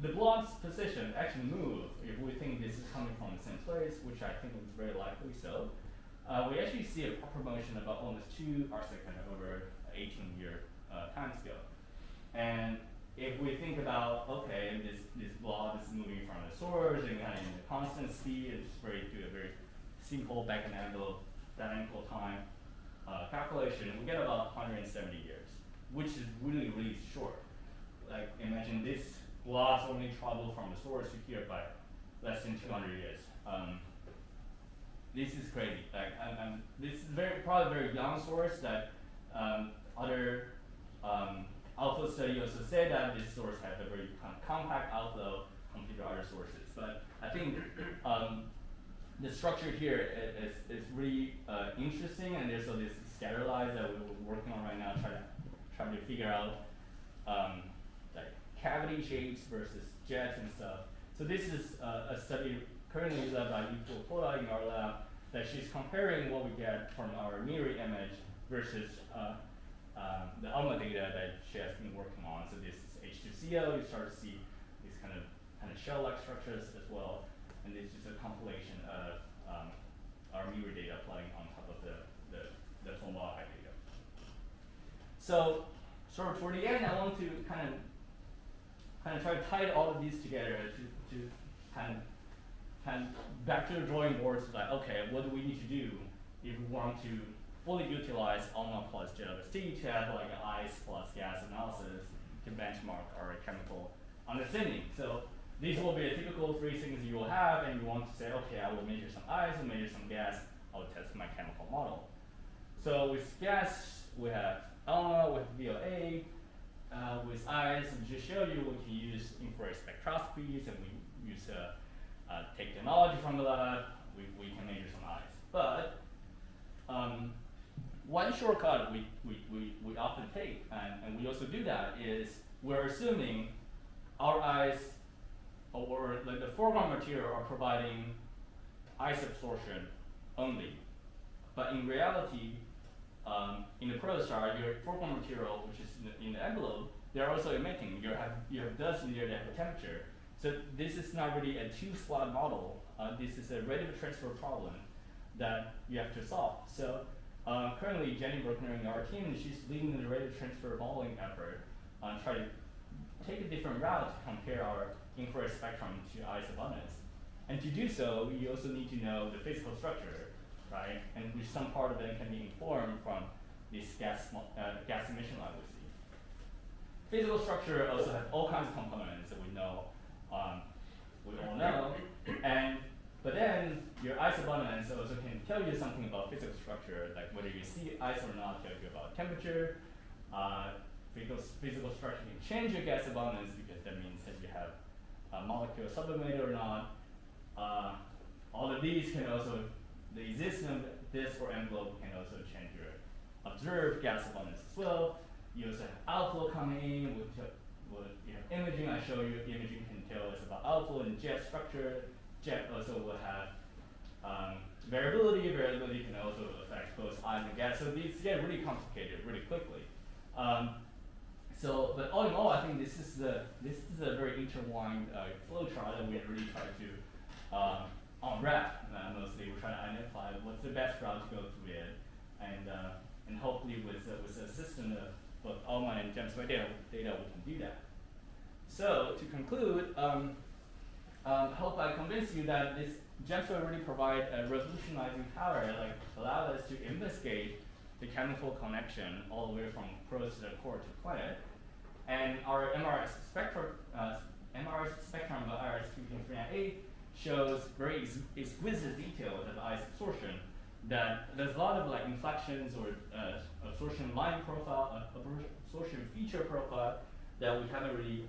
The blob's position actually move if we think this is coming from the same place, which I think is very likely so. We actually see a promotion about almost 2 arcseconds over an 18-year time scale. And if we think about, okay, this blob is moving from the source and having a constant speed, it's very to a very simple dynamical time calculation, we get about 170 years, which is really, really short. Like, imagine this blob's only traveled from the source to here by less than 200 years. This is crazy. Like, this is probably a very young source that other outflow study also said that this source has a very compact outflow compared to other sources. But I think the structure here is really interesting, and there's all these scatter lines that we're working on right now, trying to figure out like cavity shapes versus jets and stuff. So this is a study currently led by Yuko Koda in our lab, that she's comparing what we get from our MIRI image versus the ALMA data that she has been working on. So this is H2CO, you start to see these kind of shell-like structures as well, and this is a compilation of our MIRI data playing on top of the full model data. So sort of for the end, I want to kind of try to tie all of these together to kind of back to the drawing board, so like, okay, what do we need to do if we want to fully utilize ALMA plus JWST to have like an ice plus gas analysis to benchmark our chemical understanding. So these will be the typical 3 things you will have, and you want to say, okay, I will measure some ice, I'll measure some gas, I'll test my chemical model. So with gas, we have ALMA, we have VOA. With ice, I'll just show you, we can use infrared spectroscopies, and we use take technology from the lab, we can measure some ice. But one shortcut we often take, and we also do that, is we're assuming our ice or like the foreground material are providing ice absorption only. But in reality, in the protostar, your foreground material, which is in the envelope, they're also emitting. You have dust in there that have temperature. So this is not really a 2-slide model. This is a radiative transfer problem that you have to solve. So currently, Jenny Bruckner in our team, she's leading the radiative transfer modeling effort on trying to take a different route to compare our infrared spectrum to ice abundance. And to do so, you also need to know the physical structure, right? And which some part of it can be informed from this gas emission line we see. Physical structure also has all kinds of components that we know. We all know, but then your ice abundance also can tell you something about physical structure, like whether you see ice or not, tell you about temperature. Physical structure can change your gas abundance because that means that you have a molecule sublimated or not. All of these can also, the existence of this or envelope can also change your observed gas abundance as well. You also have outflow coming in with imaging. I show you imaging can tell us about outflow and jet structure. Jet also will have variability. Variability can also affect both ice and gas. So these get really complicated really quickly. But all in all, I think this is a very intertwined flow chart that we really try to unwrap. Mostly, we're trying to identify what's the best route to go through it, and hopefully with the assistance of both ALMA and GenFoy data, we can do that. So to conclude, I hope I convinced you that this GenFoy really provides a revolutionizing power, like allows us to investigate the chemical connection all the way from probe to the core to planet. And our MRS spectrum of IRAS 1629398 shows very exquisite details of ice absorption. That there's a lot of like inflections or absorption line profile, absorption feature profile that we haven't really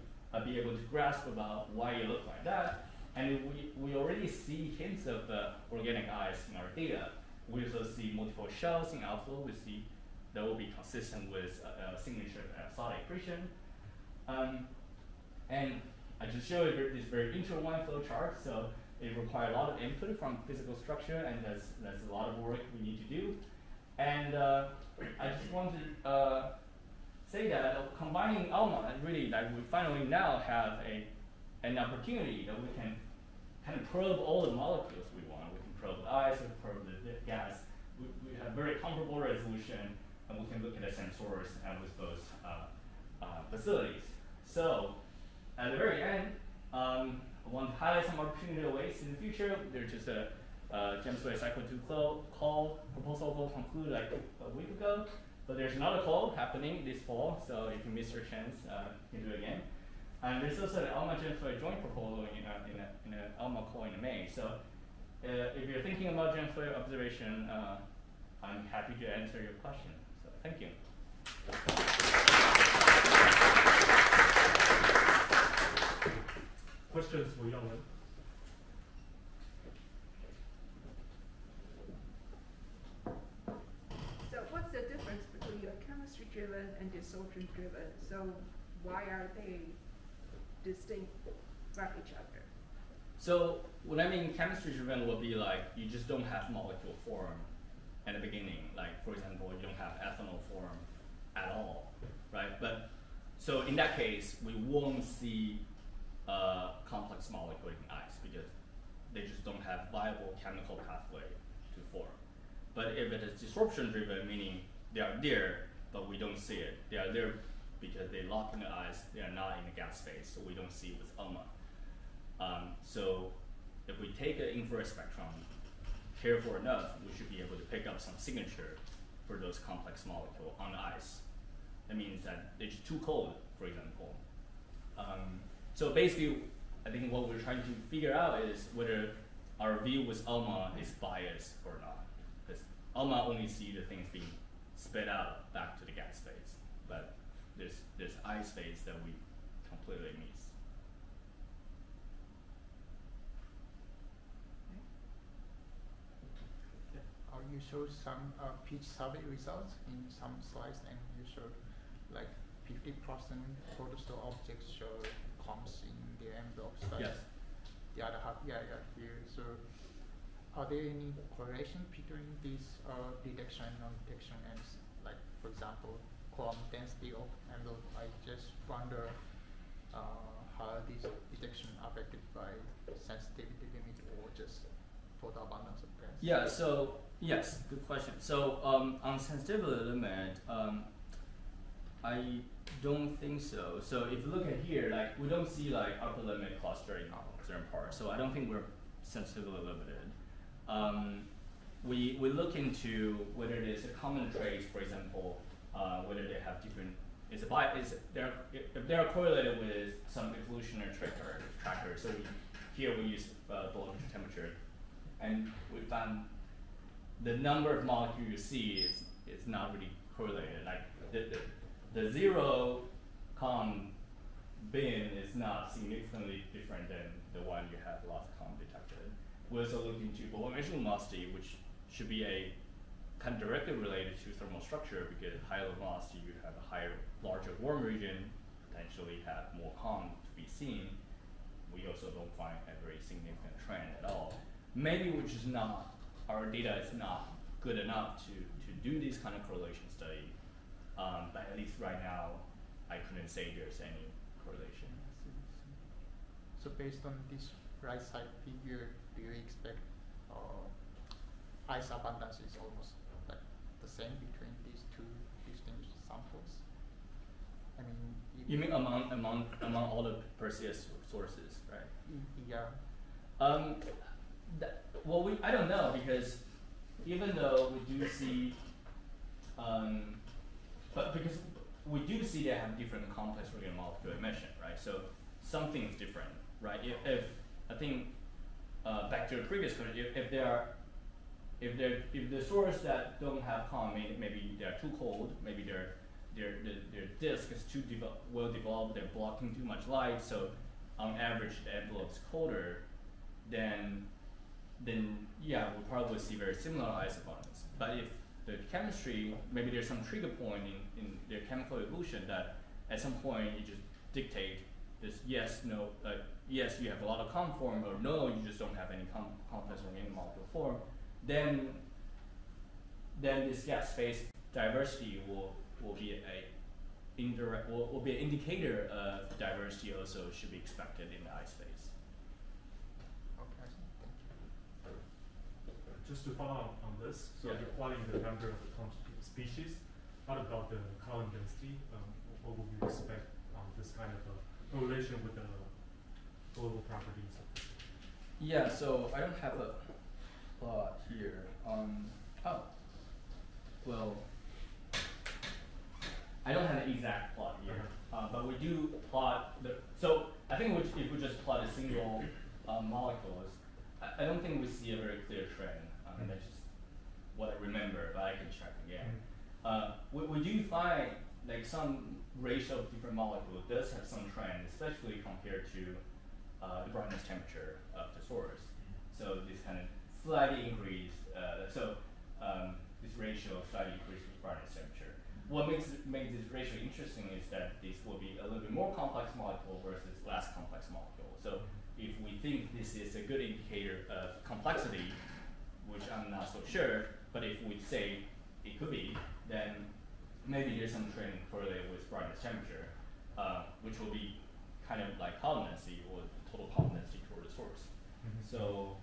be able to grasp about why it looks like that. And we already see hints of organic ice in our data. We also see multiple shells in outflow. We see that will be consistent with signature of acidic accretion. And I just showed this very intertwined flow chart, so it requires a lot of input from physical structure, and that's a lot of work we need to do. And I just want to say that combining ALMA, really, we finally now have an opportunity that we can kind of probe all the molecules we want. We can probe the ice, we can probe the gas. We have very comparable resolution, and we can look at the sensors and with those facilities. So at the very end, I want to highlight some opportunity ways in the future. There's just a GenFoy Cycle 2 call proposal will conclude like a week ago, but there's another call happening this fall, so if you miss your chance, you can do it again. And there's also an ALMA GenFoy joint proposal in an ALMA call in May. So if you're thinking about GenFoy observation, I'm happy to answer your question. So thank you. Questions for Yao-Lun? So what's the difference between your chemistry-driven and desorption-driven? So why are they distinct from each other? So what I mean chemistry-driven will be like you just don't have molecule form at the beginning. Like, for example, you don't have ethanol form at all, right? But so in that case, we won't see complex molecule in ice because they just don't have viable chemical pathway to form. But if it is desorption-driven, meaning they are there, but we don't see it. They are there because they lock in the ice. They are not in the gas phase, so we don't see with ALMA. So if we take an infrared spectrum careful enough, we should be able to pick up some signature for those complex molecules on the ice. That means that it's too cold, for example. So basically, I think what we're trying to figure out is whether our view with ALMA is biased or not. Because ALMA only sees the things being spit out back to the gas phase, but there's ice phase that we completely miss. You showed some pitch survey results in some slides, and you showed like 50% photosol objects show clumps in the envelope slides. Yes. The other half, here. So, are there any correlation between these detection and non-detection? And like, for example, clump density of envelope. I just wonder how these detections are affected by sensitivity limit or just photo abundance of gas. Yeah. So. Yes, good question. So on sensitivity limit, I don't think so. So if you look at here, like we don't see like upper limit clustering on certain parts. So I don't think we're sensitively limited. We look into whether there's a common trait, for example, whether they have different. If they're correlated with some evolutionary tracker. So here we use bolometric temperature, and we found the number of molecules you see is not really correlated. Like the zero column bin is not significantly different than the one you have last column detected. We also looked into bolometric velocity, which should be a kind of directly related to thermal structure because higher velocity you have a higher, larger warm region, potentially have more column to be seen. We also don't find a very significant trend at all. Maybe which is not. Our data is not good enough to do this kind of correlation study, but at least right now, I couldn't say there's any correlation. So based on this right side figure, do you expect ice abundance is almost like the same between these two distinct samples? I mean, you mean among all the Perseus sources, right? Yeah. Well, I don't know because even though we do see, but because we do see they have different complex region molecule emission, right? So something is different, right? If I think back to the previous question, if the source that don't have common, maybe they're too cold, maybe their disk is too well developed, they're blocking too much light, so on average the envelope's colder, then yeah, we'll probably see very similar ice abundance. But if the chemistry, maybe there's some trigger point in their chemical evolution that at some point you just dictate Just yes, no, like yes, you have a lot of COM form, or no, you just don't have any complex organic molecule form. Then this space diversity will be an indicator of diversity. Also, should be expected in the I space. Just to follow up on this, so you're plotting the number of the species. What about the column density? What would you expect on this kind of a correlation with the global properties? Yeah, so I don't have a plot here. Well, I don't have an exact plot here, but we do plot the. So I think if we just plot a single molecule, I don't think we see a very clear trend. That's just what I remember, but I can check again. We do find like some ratio of different molecules does have some trend, especially compared to the brightness temperature of the source. So this kind of slightly increase, this ratio slightly increases with brightness temperature. What makes this ratio interesting is that this will be a little bit more complex molecule versus less complex molecule. So if we think this is a good indicator of complexity, which I'm not so sure, but if we say it could be, then maybe there's some trend correlated with brightness temperature, which will be kind of like column density or total column density toward the source. So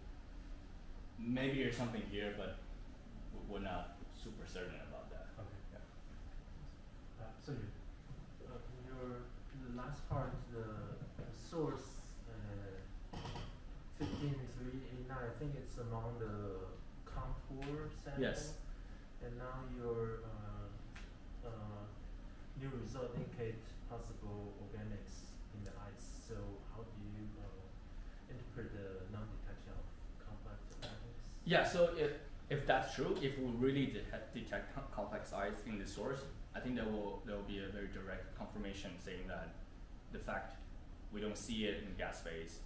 maybe there's something here, but we're not super certain about that. Okay. Yeah. So in the last part, the source 15389, I think it's among the COM4 sample. Yes. And now your new result indicates possible organics in the ice. So how do you interpret the non-detection of complex organics? Yeah. So if that's true, if we really detect complex ice in the source, I think there will be a very direct confirmation saying that the fact we don't see it in gas phase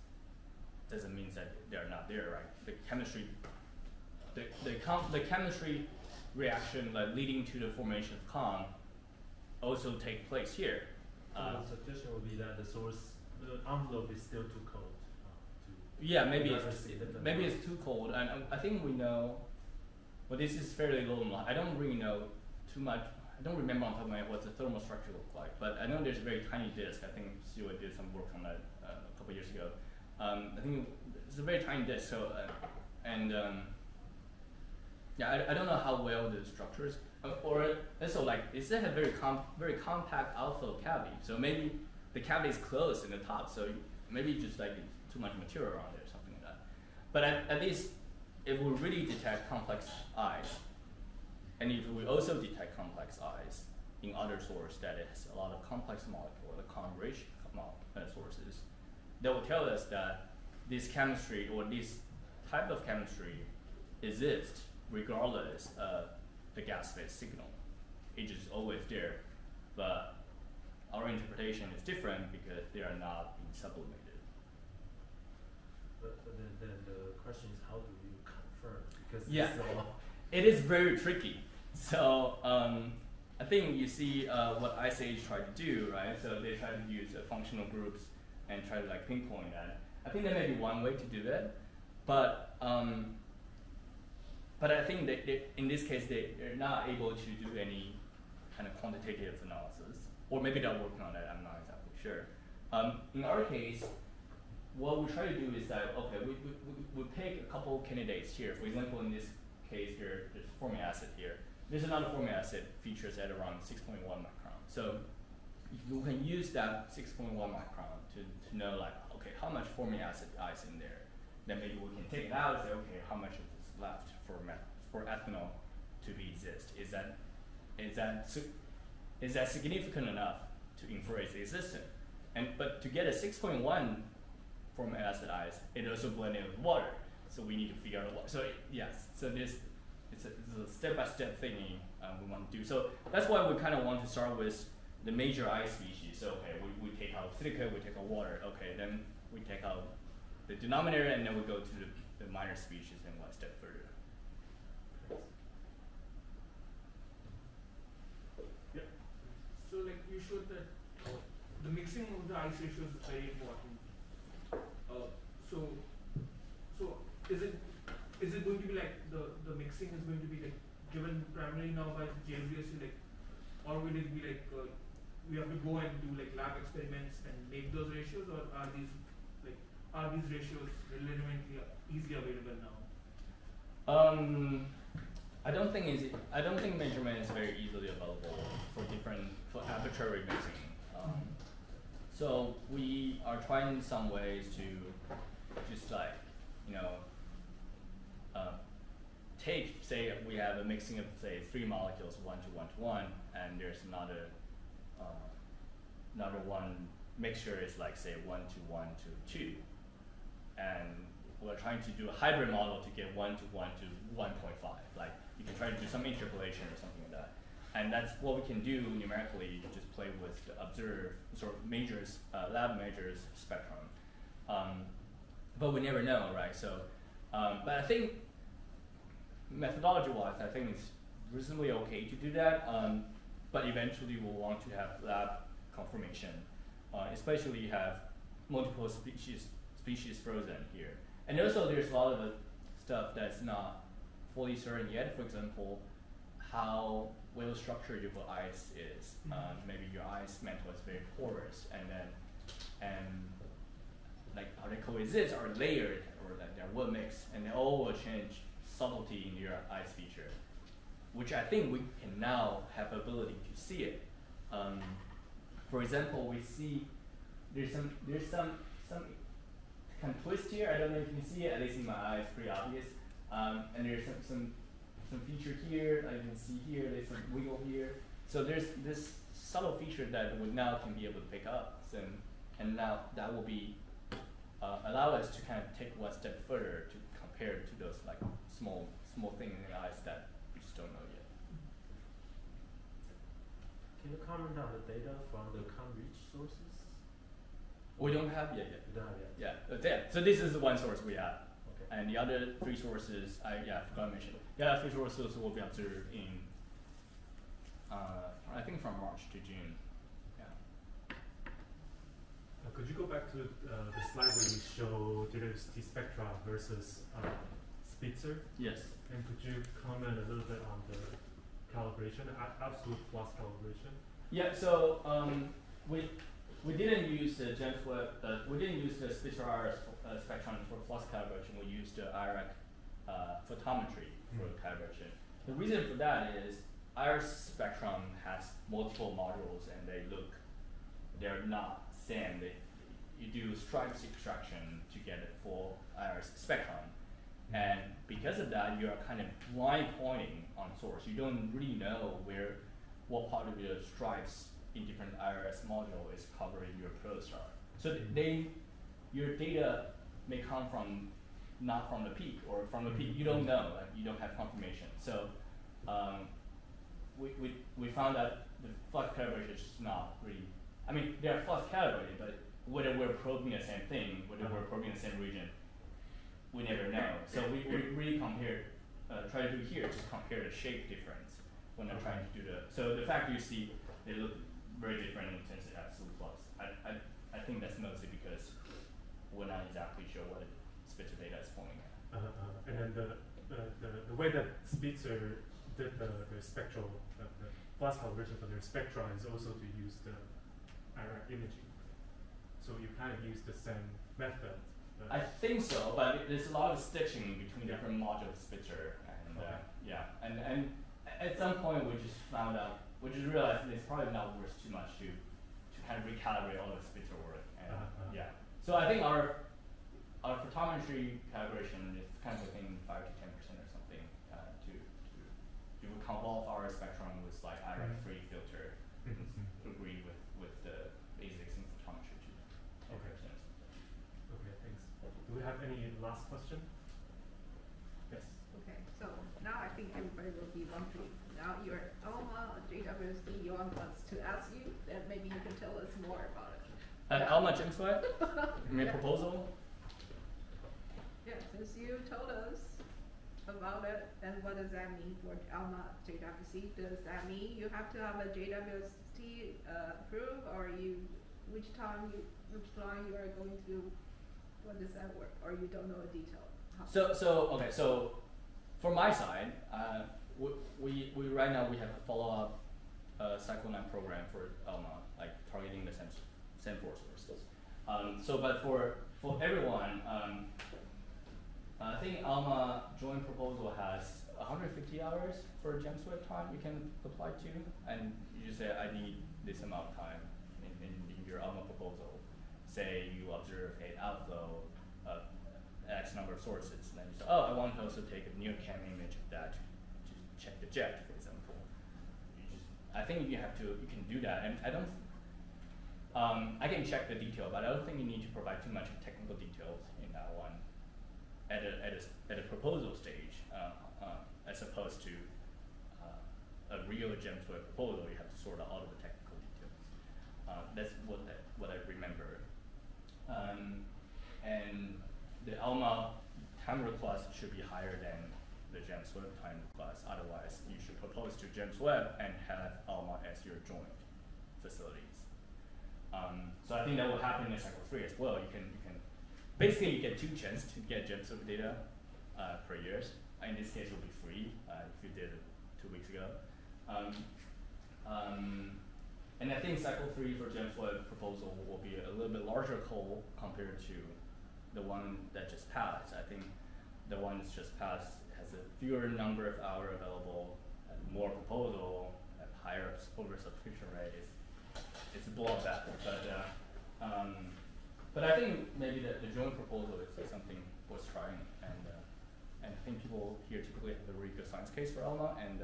doesn't mean that they're not there, right? The chemistry reaction leading to the formation of COM also take place here. So the suggestion would be that the source, the envelope is still too cold. Yeah, maybe it's too cold, and I think we know. Well, this is fairly low. I don't really know too much. I don't remember on top of my head what the thermal structure looked like, but I know there's a very tiny disk. I think Siwa did some work on that a couple years ago. I think it's a very tiny disk, so yeah, I don't know how well the structure is, or also like it's a very compact outflow cavity, so maybe the cavity is closed in the top, so maybe just like too much material around there or something like that. But at least if we really detect complex ice, and if we also detect complex ice in other source that has a lot of complex molecule, the COM ratio sources, that will tell us that this chemistry or this type of chemistry exists regardless of the gas phase signal. It is always there, but our interpretation is different because they are not being sublimated. But then the question is, how do you confirm? Because it is very tricky. So I think you see what IceAge tried to do, right? So they try to use functional groups and try to like pinpoint that. I think that may be one way to do it, but I think that in this case they're not able to do any kind of quantitative analysis, or maybe they're working on that. I'm not exactly sure. In our case, what we try to do is that we pick a couple candidates here. For example, in this case here, there's formic acid here. There's another formic acid features at around 6.1 micron. So you can use that 6.1 micron to know like, okay, how much formic acid is in there? Then maybe we can take it out and say, okay, how much of this left for ethanol to exist? Is that significant enough to infer its existence? But to get a 6.1 formic acid ice, it also blends in with water. So we need to figure out what. So yes, so this it's a step-by-step thingy we want to do. So that's why we kind of want to start with the major ice species. So okay, we take out silica, we take out water, okay, then we take out the denominator, and then we go to the minor species and one step further. Yeah. So like you showed that the mixing of the ice transmission is very important. So is it going to be like the mixing is going to be like given primarily now by JWST, like, or will it be like we have to go and do like lab experiments and make those ratios, or are these ratios relatively easily available now? I don't think measurement is very easily available for arbitrary mixing. So we are trying some ways to just take, say we have a mixing of say 3 molecules 1 to 1 to 1, and there's another one mixture is like say 1 to 1 to 2, and we're trying to do a hybrid model to get 1 to 1 to 1.5. Like you can try to do some interpolation or something like that, and that's what we can do numerically. You can just play with the observed sort of measures, lab measures spectrum. But we never know, right? So, but I think methodology-wise, I think it's reasonably okay to do that. But eventually, we'll want to have lab confirmation, especially you have multiple species frozen here. And also, there's a lot of stuff that's not fully certain yet. For example, how well structured your ice is. Maybe your ice mantle is very porous, and like how they coexist or layered, or that they're well mixed, and they all will change subtlety in your ice feature, which I think we can now have ability to see it. For example, we see there's some kind of twist here. I don't know if you can see it. At least in my eye, it's pretty obvious. And there's some feature here. I can see here. There's some wiggle here. So there's this subtle feature that we now can be able to pick up. So, and now that will be allow us to kind of take one step further to compare to those like small things in the eyes that we just don't know yet. Can you comment on the data from the ComReach sources? We don't have yet. We don't have yet. Yeah. So this is the one source we have, okay. And the other 3 sources I forgot to mention. The other 3 sources will be observed in I think from March to June. Could you go back to the slide where you show JWST spectra versus Spitzer? Yes. And could you comment a little bit on the calibration, absolute loss calibration? Yeah. So we didn't use the GenFoy, we didn't use the Spitzer IRS spectrum for loss calibration. We used the IRAC photometry for calibration. The reason for that is IRS spectrum has multiple modules, and they're not. Then you do stripes extraction to get a full IRS spectrum. And because of that, you are kind of blind pointing on source. You don't really know what part of your stripes in different IRS module is covering your ProStar. So your data may come not from the peak or from the peak. You don't know, like you don't have confirmation. So we found that the flux coverage is just not really. I mean, they're flux calibrated, but whether we're probing the same thing, whether we're probing the same region, we never know. So we really compare, try to do here, just compare the shape difference when I'm trying to do the. So the fact you see they look very different in terms of absolute flux. I think that's mostly because we're not exactly sure what Spitzer data is pointing at. And then the way that Spitzer did the spectral, the flux calibration for their spectra is also to use the IRAC imaging. So you kind of use the same method. I think so, but there's a lot of stitching between different modules, Spitzer, and and at some point we just found out, we just realized it's probably not worth too much to kind of recalibrate all the Spitzer work. And so I think our photometry calibration is kind of within 5 to 10% or something to convolve our spectrum with like IRAC-free filter. Agree with the basics in photometry too. Okay, thanks. Do we have any last question? Yes. Okay, so now I think everybody will be wondering. Now you're at ALMA, JWST, Yuan wants to ask you, that maybe you can tell us more about it. At ALMA, GenFoy? My proposal? Yeah, since you told us about it, and what does that mean for ALMA, JWST? Does that mean you have to have a JWST approve, or you which time, which line you are going through? What does that work? Or you don't know a detail? How? So for my side, we right now we have a follow-up cycle 9 program for ALMA, like targeting the same force sources. But for everyone, I think ALMA joint proposal has 150 hours for GemSwift time you can apply to, and you say I need this amount of time in your ALMA proposal. Say you observe an outflow of X number of sources, and then you say, oh, I want to also take a NIRCam image of that to check the jet, for example. I think you can do that, and I don't. I can check the detail, but I don't think you need to provide too much technical details in that one at a proposal stage, as opposed to a real GemSwift proposal. You have to sort out all of the technical details. That's what I remember. And the ALMA time request should be higher than the GemSwift time request. Otherwise, you should propose to GemSwift and have ALMA as your joint facilities. So I think that will happen in cycle 3 as well. You get 2 chances to get GemSwift data per year. In this case, it will be free if you did it 2 weeks ago. And I think cycle 3 for GemSwift proposal will be a little bit larger call compared to the one that just passed. I think the one that's just passed has a fewer number of hours available, more proposal, and higher oversubscription rate. It's a blow back, but I think maybe the joint proposal is something worth trying, and I think people here typically have a really good science case for ALMA, and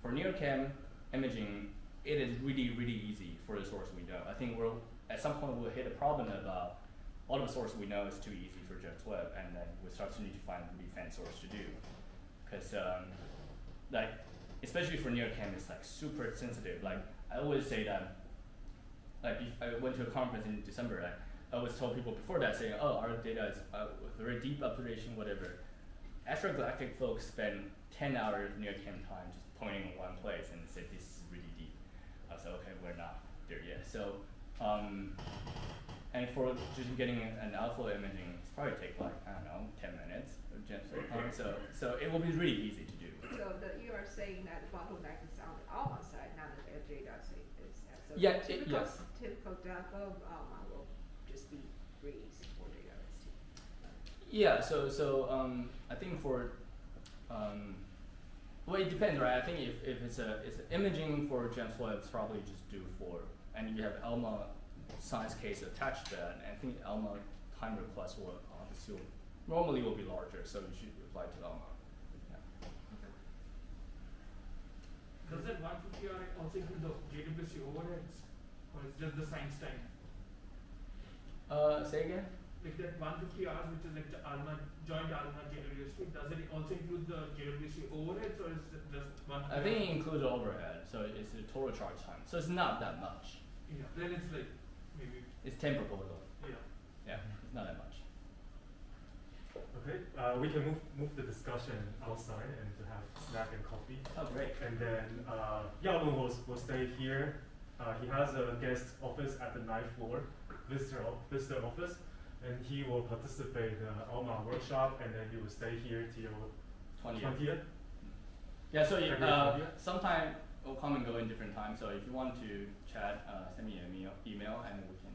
for NIRCam imaging, it is really, really easy for the source we know. I think at some point we'll hit a problem about all the source we know is too easy for GemSwift, and then we start to need to find a really fancy source to do, because especially for NIRCam, it's like super sensitive. Like I always say that. Like I went to a conference in December. I always told people before that, saying, "Oh, our data is very deep observation, whatever." Astrogalactic folks spend 10 hours NIRCam time just pointing in one place and say, "This is really deep." I said, "Okay, we're not there yet." So, and for just getting an outflow imaging, it's probably take like 10 minutes. So it will be really easy to do. So you are saying that the bottleneck is on the ALMA side, not the data side. So yeah, typical DAPA will just be really easy for the IRS. Yeah, I think for well, it depends, right? I think if it's imaging for GemSwift, it's probably just due for, and you have ALMA science case attached to that, and I think ALMA time request will obviously normally will be larger, so you should apply to ALMA. Does that 150 hour also include the JWST overheads, or is just the science time? Say again? Like that 150 hours, which is like the ALMA, joint ALMA JWST, does it also include the JWST overheads, or is it just 150? I think it includes the overhead, so it's the total charge time. So it's not that much. Yeah, then it's like maybe. It's 10 proposal. Yeah. Yeah, it's not that much. Okay, we can move the discussion outside and to have snack and coffee. Oh, great. And then Yao-Lun will stay here. He has a guest office at the 9th floor, visitor office, and he will participate in the ALMA workshop, and then he will stay here till 20th. Yeah, so sometime we'll come and go in different times, so if you want to chat, send me an email, and we can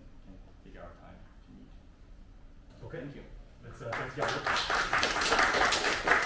figure out time to meet. Okay. Thank you. That's, thanks, guys.